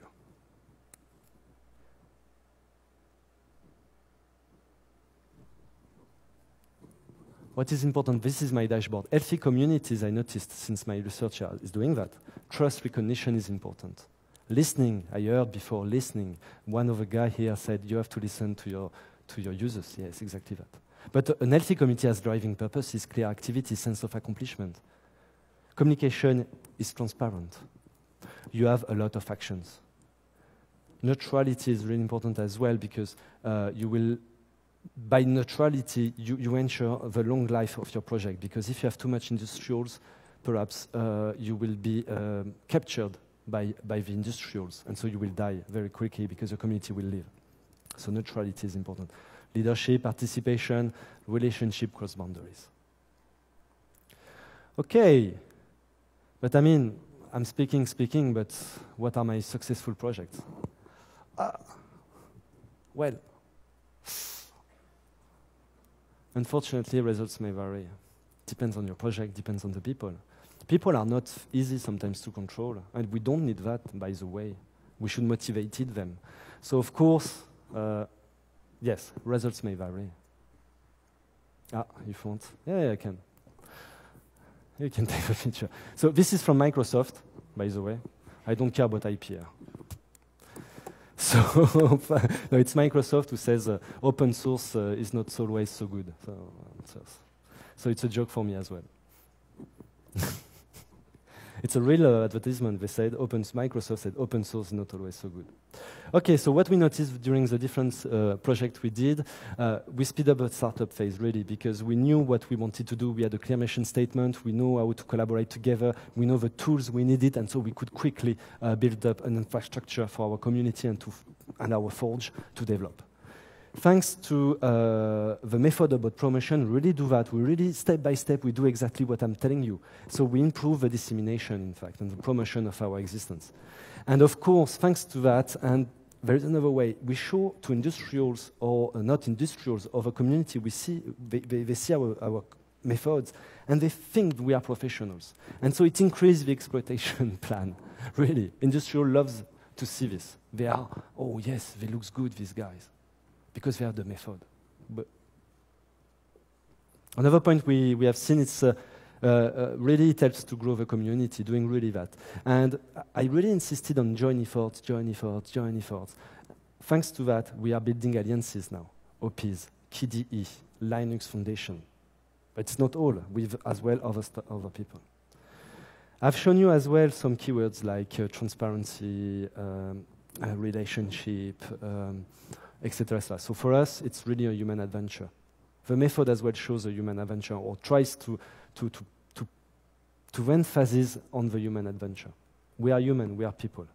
What is important, this is my dashboard. Healthy communities, I noticed, since my research is doing that. Trust recognition is important. Listening, I heard before, listening. One of the guys here said, you have to listen to your, to your users. Yes, exactly that. But uh, an healthy community has driving purpose, is clear activity, sense of accomplishment. Communication is transparent. You have a lot of actions. Neutrality is really important as well, because uh, you will... By neutrality, you, you ensure the long life of your project, because if you have too much industrials, perhaps uh, you will be um, captured by, by the industrials, and so you will die very quickly because your community will live. So neutrality is important. Leadership, participation, relationship, cross boundaries. Okay, but I mean, I'm speaking, speaking, but what are my successful projects? Uh, well. Unfortunately, results may vary. Depends on your project, depends on the people. People are not easy sometimes to control, and we don't need that, by the way. We should motivate them. So, of course, uh, yes, results may vary. Ah, you font. Yeah, yeah, I can. You can take a picture. So this is from Microsoft, by the way. I don't care about I P R. So no, it's Microsoft who says uh, open source uh, is not always so good. So, so, so it's a joke for me as well. It's a real uh, advertisement. They said open, Microsoft said open source is not always so good. Okay, so what we noticed during the different uh, projects we did, uh, we speed up the startup phase really because we knew what we wanted to do. We had a clear mission statement. We know how to collaborate together. We know the tools we needed, and so we could quickly uh, build up an infrastructure for our community and to f and our forge to develop. Thanks to uh, the method about promotion, really do that. We really, step by step, we do exactly what I'm telling you. So we improve the dissemination, in fact, and the promotion of our existence. And of course, thanks to that, and there is another way, we show to industrials or uh, not industrials of a community, we see, they, they, they see our, our methods, and they think we are professionals. And so it increases the exploitation plan, really. Industrial loves to see this. They are, oh yes, they look good, these guys. Because we have the method. But another point we, we have seen, it's uh, uh, uh, really it helps to grow the community, doing really that. And I really insisted on join efforts, join efforts, join efforts. Thanks to that, we are building alliances now. O Ps, K D E, Linux Foundation. But it's not all, with as well other, other people. I've shown you as well some keywords like uh, transparency, um, uh, relationship, um, et cetera. So for us, it's really a human adventure. The method as well shows a human adventure or tries to, to, to, to, to emphasize on the human adventure. We are human, we are people.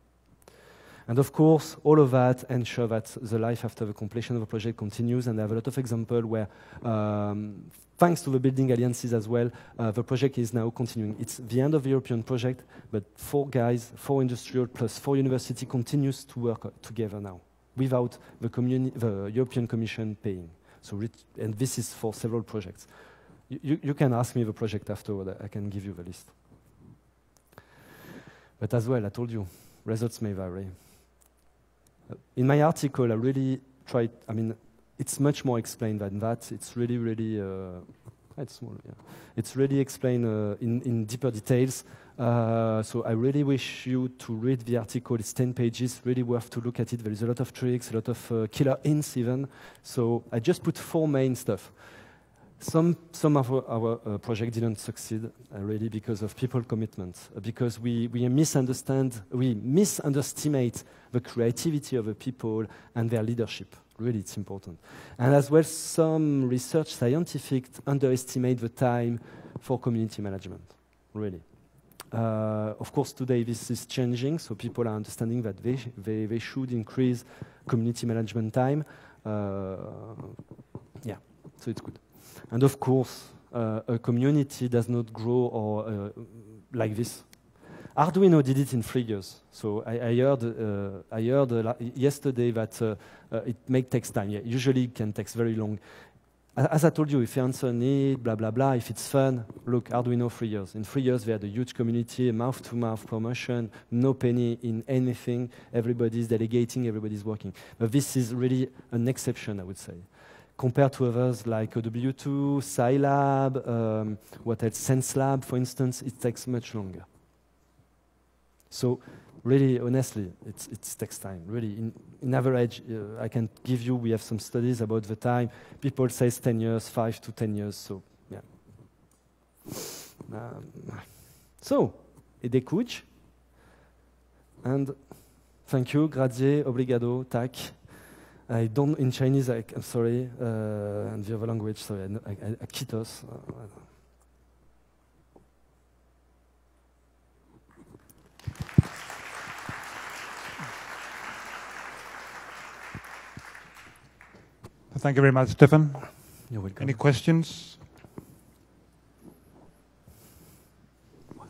And of course, all of that ensure that the life after the completion of the project continues. And I have a lot of examples where, um, thanks to the building alliances as well, uh, the project is now continuing. It's the end of the European project, but four guys, four industrial plus four university continues to work together now without the, the European Commission paying. So, and this is for several projects. You, you can ask me the project afterward. I can give you the list. But as well, I told you, results may vary. Uh, in my article, I really tried, I mean, it's much more explained than that. It's really, really, uh, quite small, yeah. It's really explained uh, in, in deeper details. Uh, so I really wish you to read the article. It's ten pages, really worth to look at it. There is a lot of tricks, a lot of uh, killer hints even. So I just put four main stuff. Some, some of our, our uh, project didn't succeed, uh, really, because of people commitment, uh, because we, we misunderstand, we misunderestimate the creativity of the people and their leadership. Really, it's important. And as well, some research scientific underestimate the time for community management, really. Uh, of course, today this is changing, so people are understanding that they, they, they should increase community management time. Uh, yeah, so it's good. And of course, uh, a community does not grow or, uh, like this. Arduino did it in three years. So I, I heard, uh, I heard uh, yesterday that uh, uh, it may take time. Yeah, usually it can take very long. As I told you, if you answer need, blah, blah, blah, if it's fun, look, Arduino, three years. In three years, they had a huge community, mouth-to-mouth promotion, no penny in anything. Everybody's delegating, everybody's working. But this is really an exception, I would say. Compared to others like O W two, Scilab, um, what else, SenseLab, for instance, it takes much longer. So, really, honestly, it's, it takes time. Really, in, in average, uh, I can give you, we have some studies about the time. People say ten years, five to ten years, so, yeah. Um, so, Edekuj. And thank you, grazie, obrigado, tak. I don't, in Chinese, I, I'm sorry, uh, and the other language, sorry, I, I, I kitos. Thank you very much, Stefan. You're welcome. Any questions?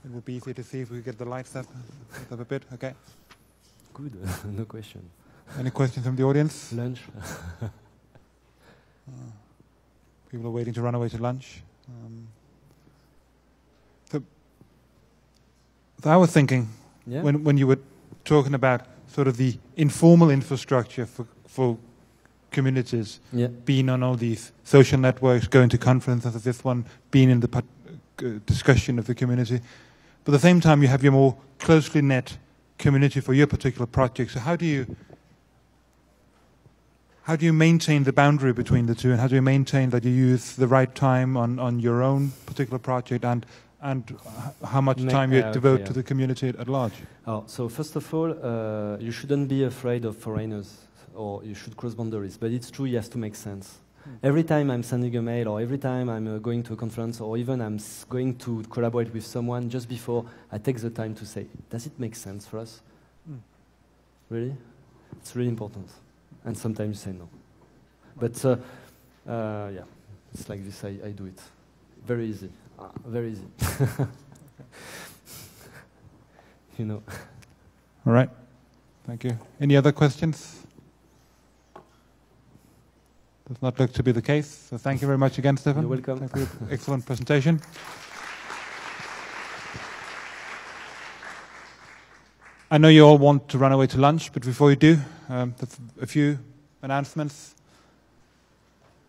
It would be easier to see if we get the lights up, up a bit, okay. Good, no question. Any questions from the audience? Lunch. uh, people are waiting to run away to lunch. Um, so, so I was thinking, yeah. when, when you were talking about sort of the informal infrastructure for, for communities, yeah. being on all these social networks, going to conferences as this one, being in the uh, discussion of the community. But at the same time, you have your more closely knit community for your particular project. So how do you... How do you maintain the boundary between the two, and how do you maintain that you use the right time on, on your own particular project, and and how much Make, time you uh, devote okay, yeah. to the community at large? Oh, so first of all, uh, you shouldn't be afraid of foreigners, or you should cross boundaries. But it's true, it has to make sense. Every time I'm sending a mail, or every time I'm uh, going to a conference, or even I'm s going to collaborate with someone, just before I take the time to say, does it make sense for us? Mm. Really? It's really important. And sometimes you say no. But, uh, uh, yeah, it's like this, I, I do it. Very easy, ah, very easy. You know. All right, thank you. Any other questions? Does not look to be the case, so thank you very much again, Stefan. You're welcome. Thank you. Excellent presentation. I know you all want to run away to lunch, but before you do, um, a few announcements.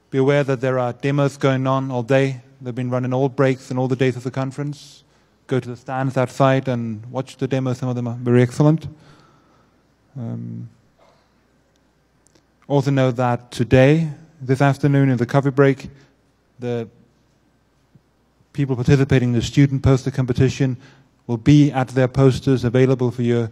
Be aware that there are demos going on all day. They've been running all breaks and all the days of the conference. Go to the stands outside and watch the demos. Some of them are very excellent. Um, also know that today, this afternoon in the coffee break, the people participating in the student poster competition will be at their posters, available for your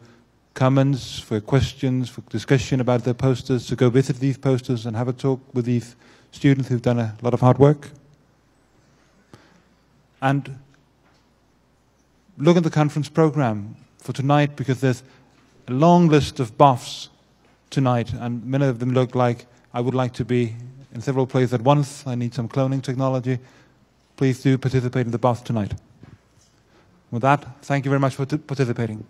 comments, for questions, for discussion about their posters. So go visit these posters and have a talk with these students who've done a lot of hard work. And look at the conference program for tonight, because there's a long list of buffs tonight, and many of them look like I would like to be in several places at once. I need some cloning technology. Please do participate in the buff tonight. With that, thank you very much for participating.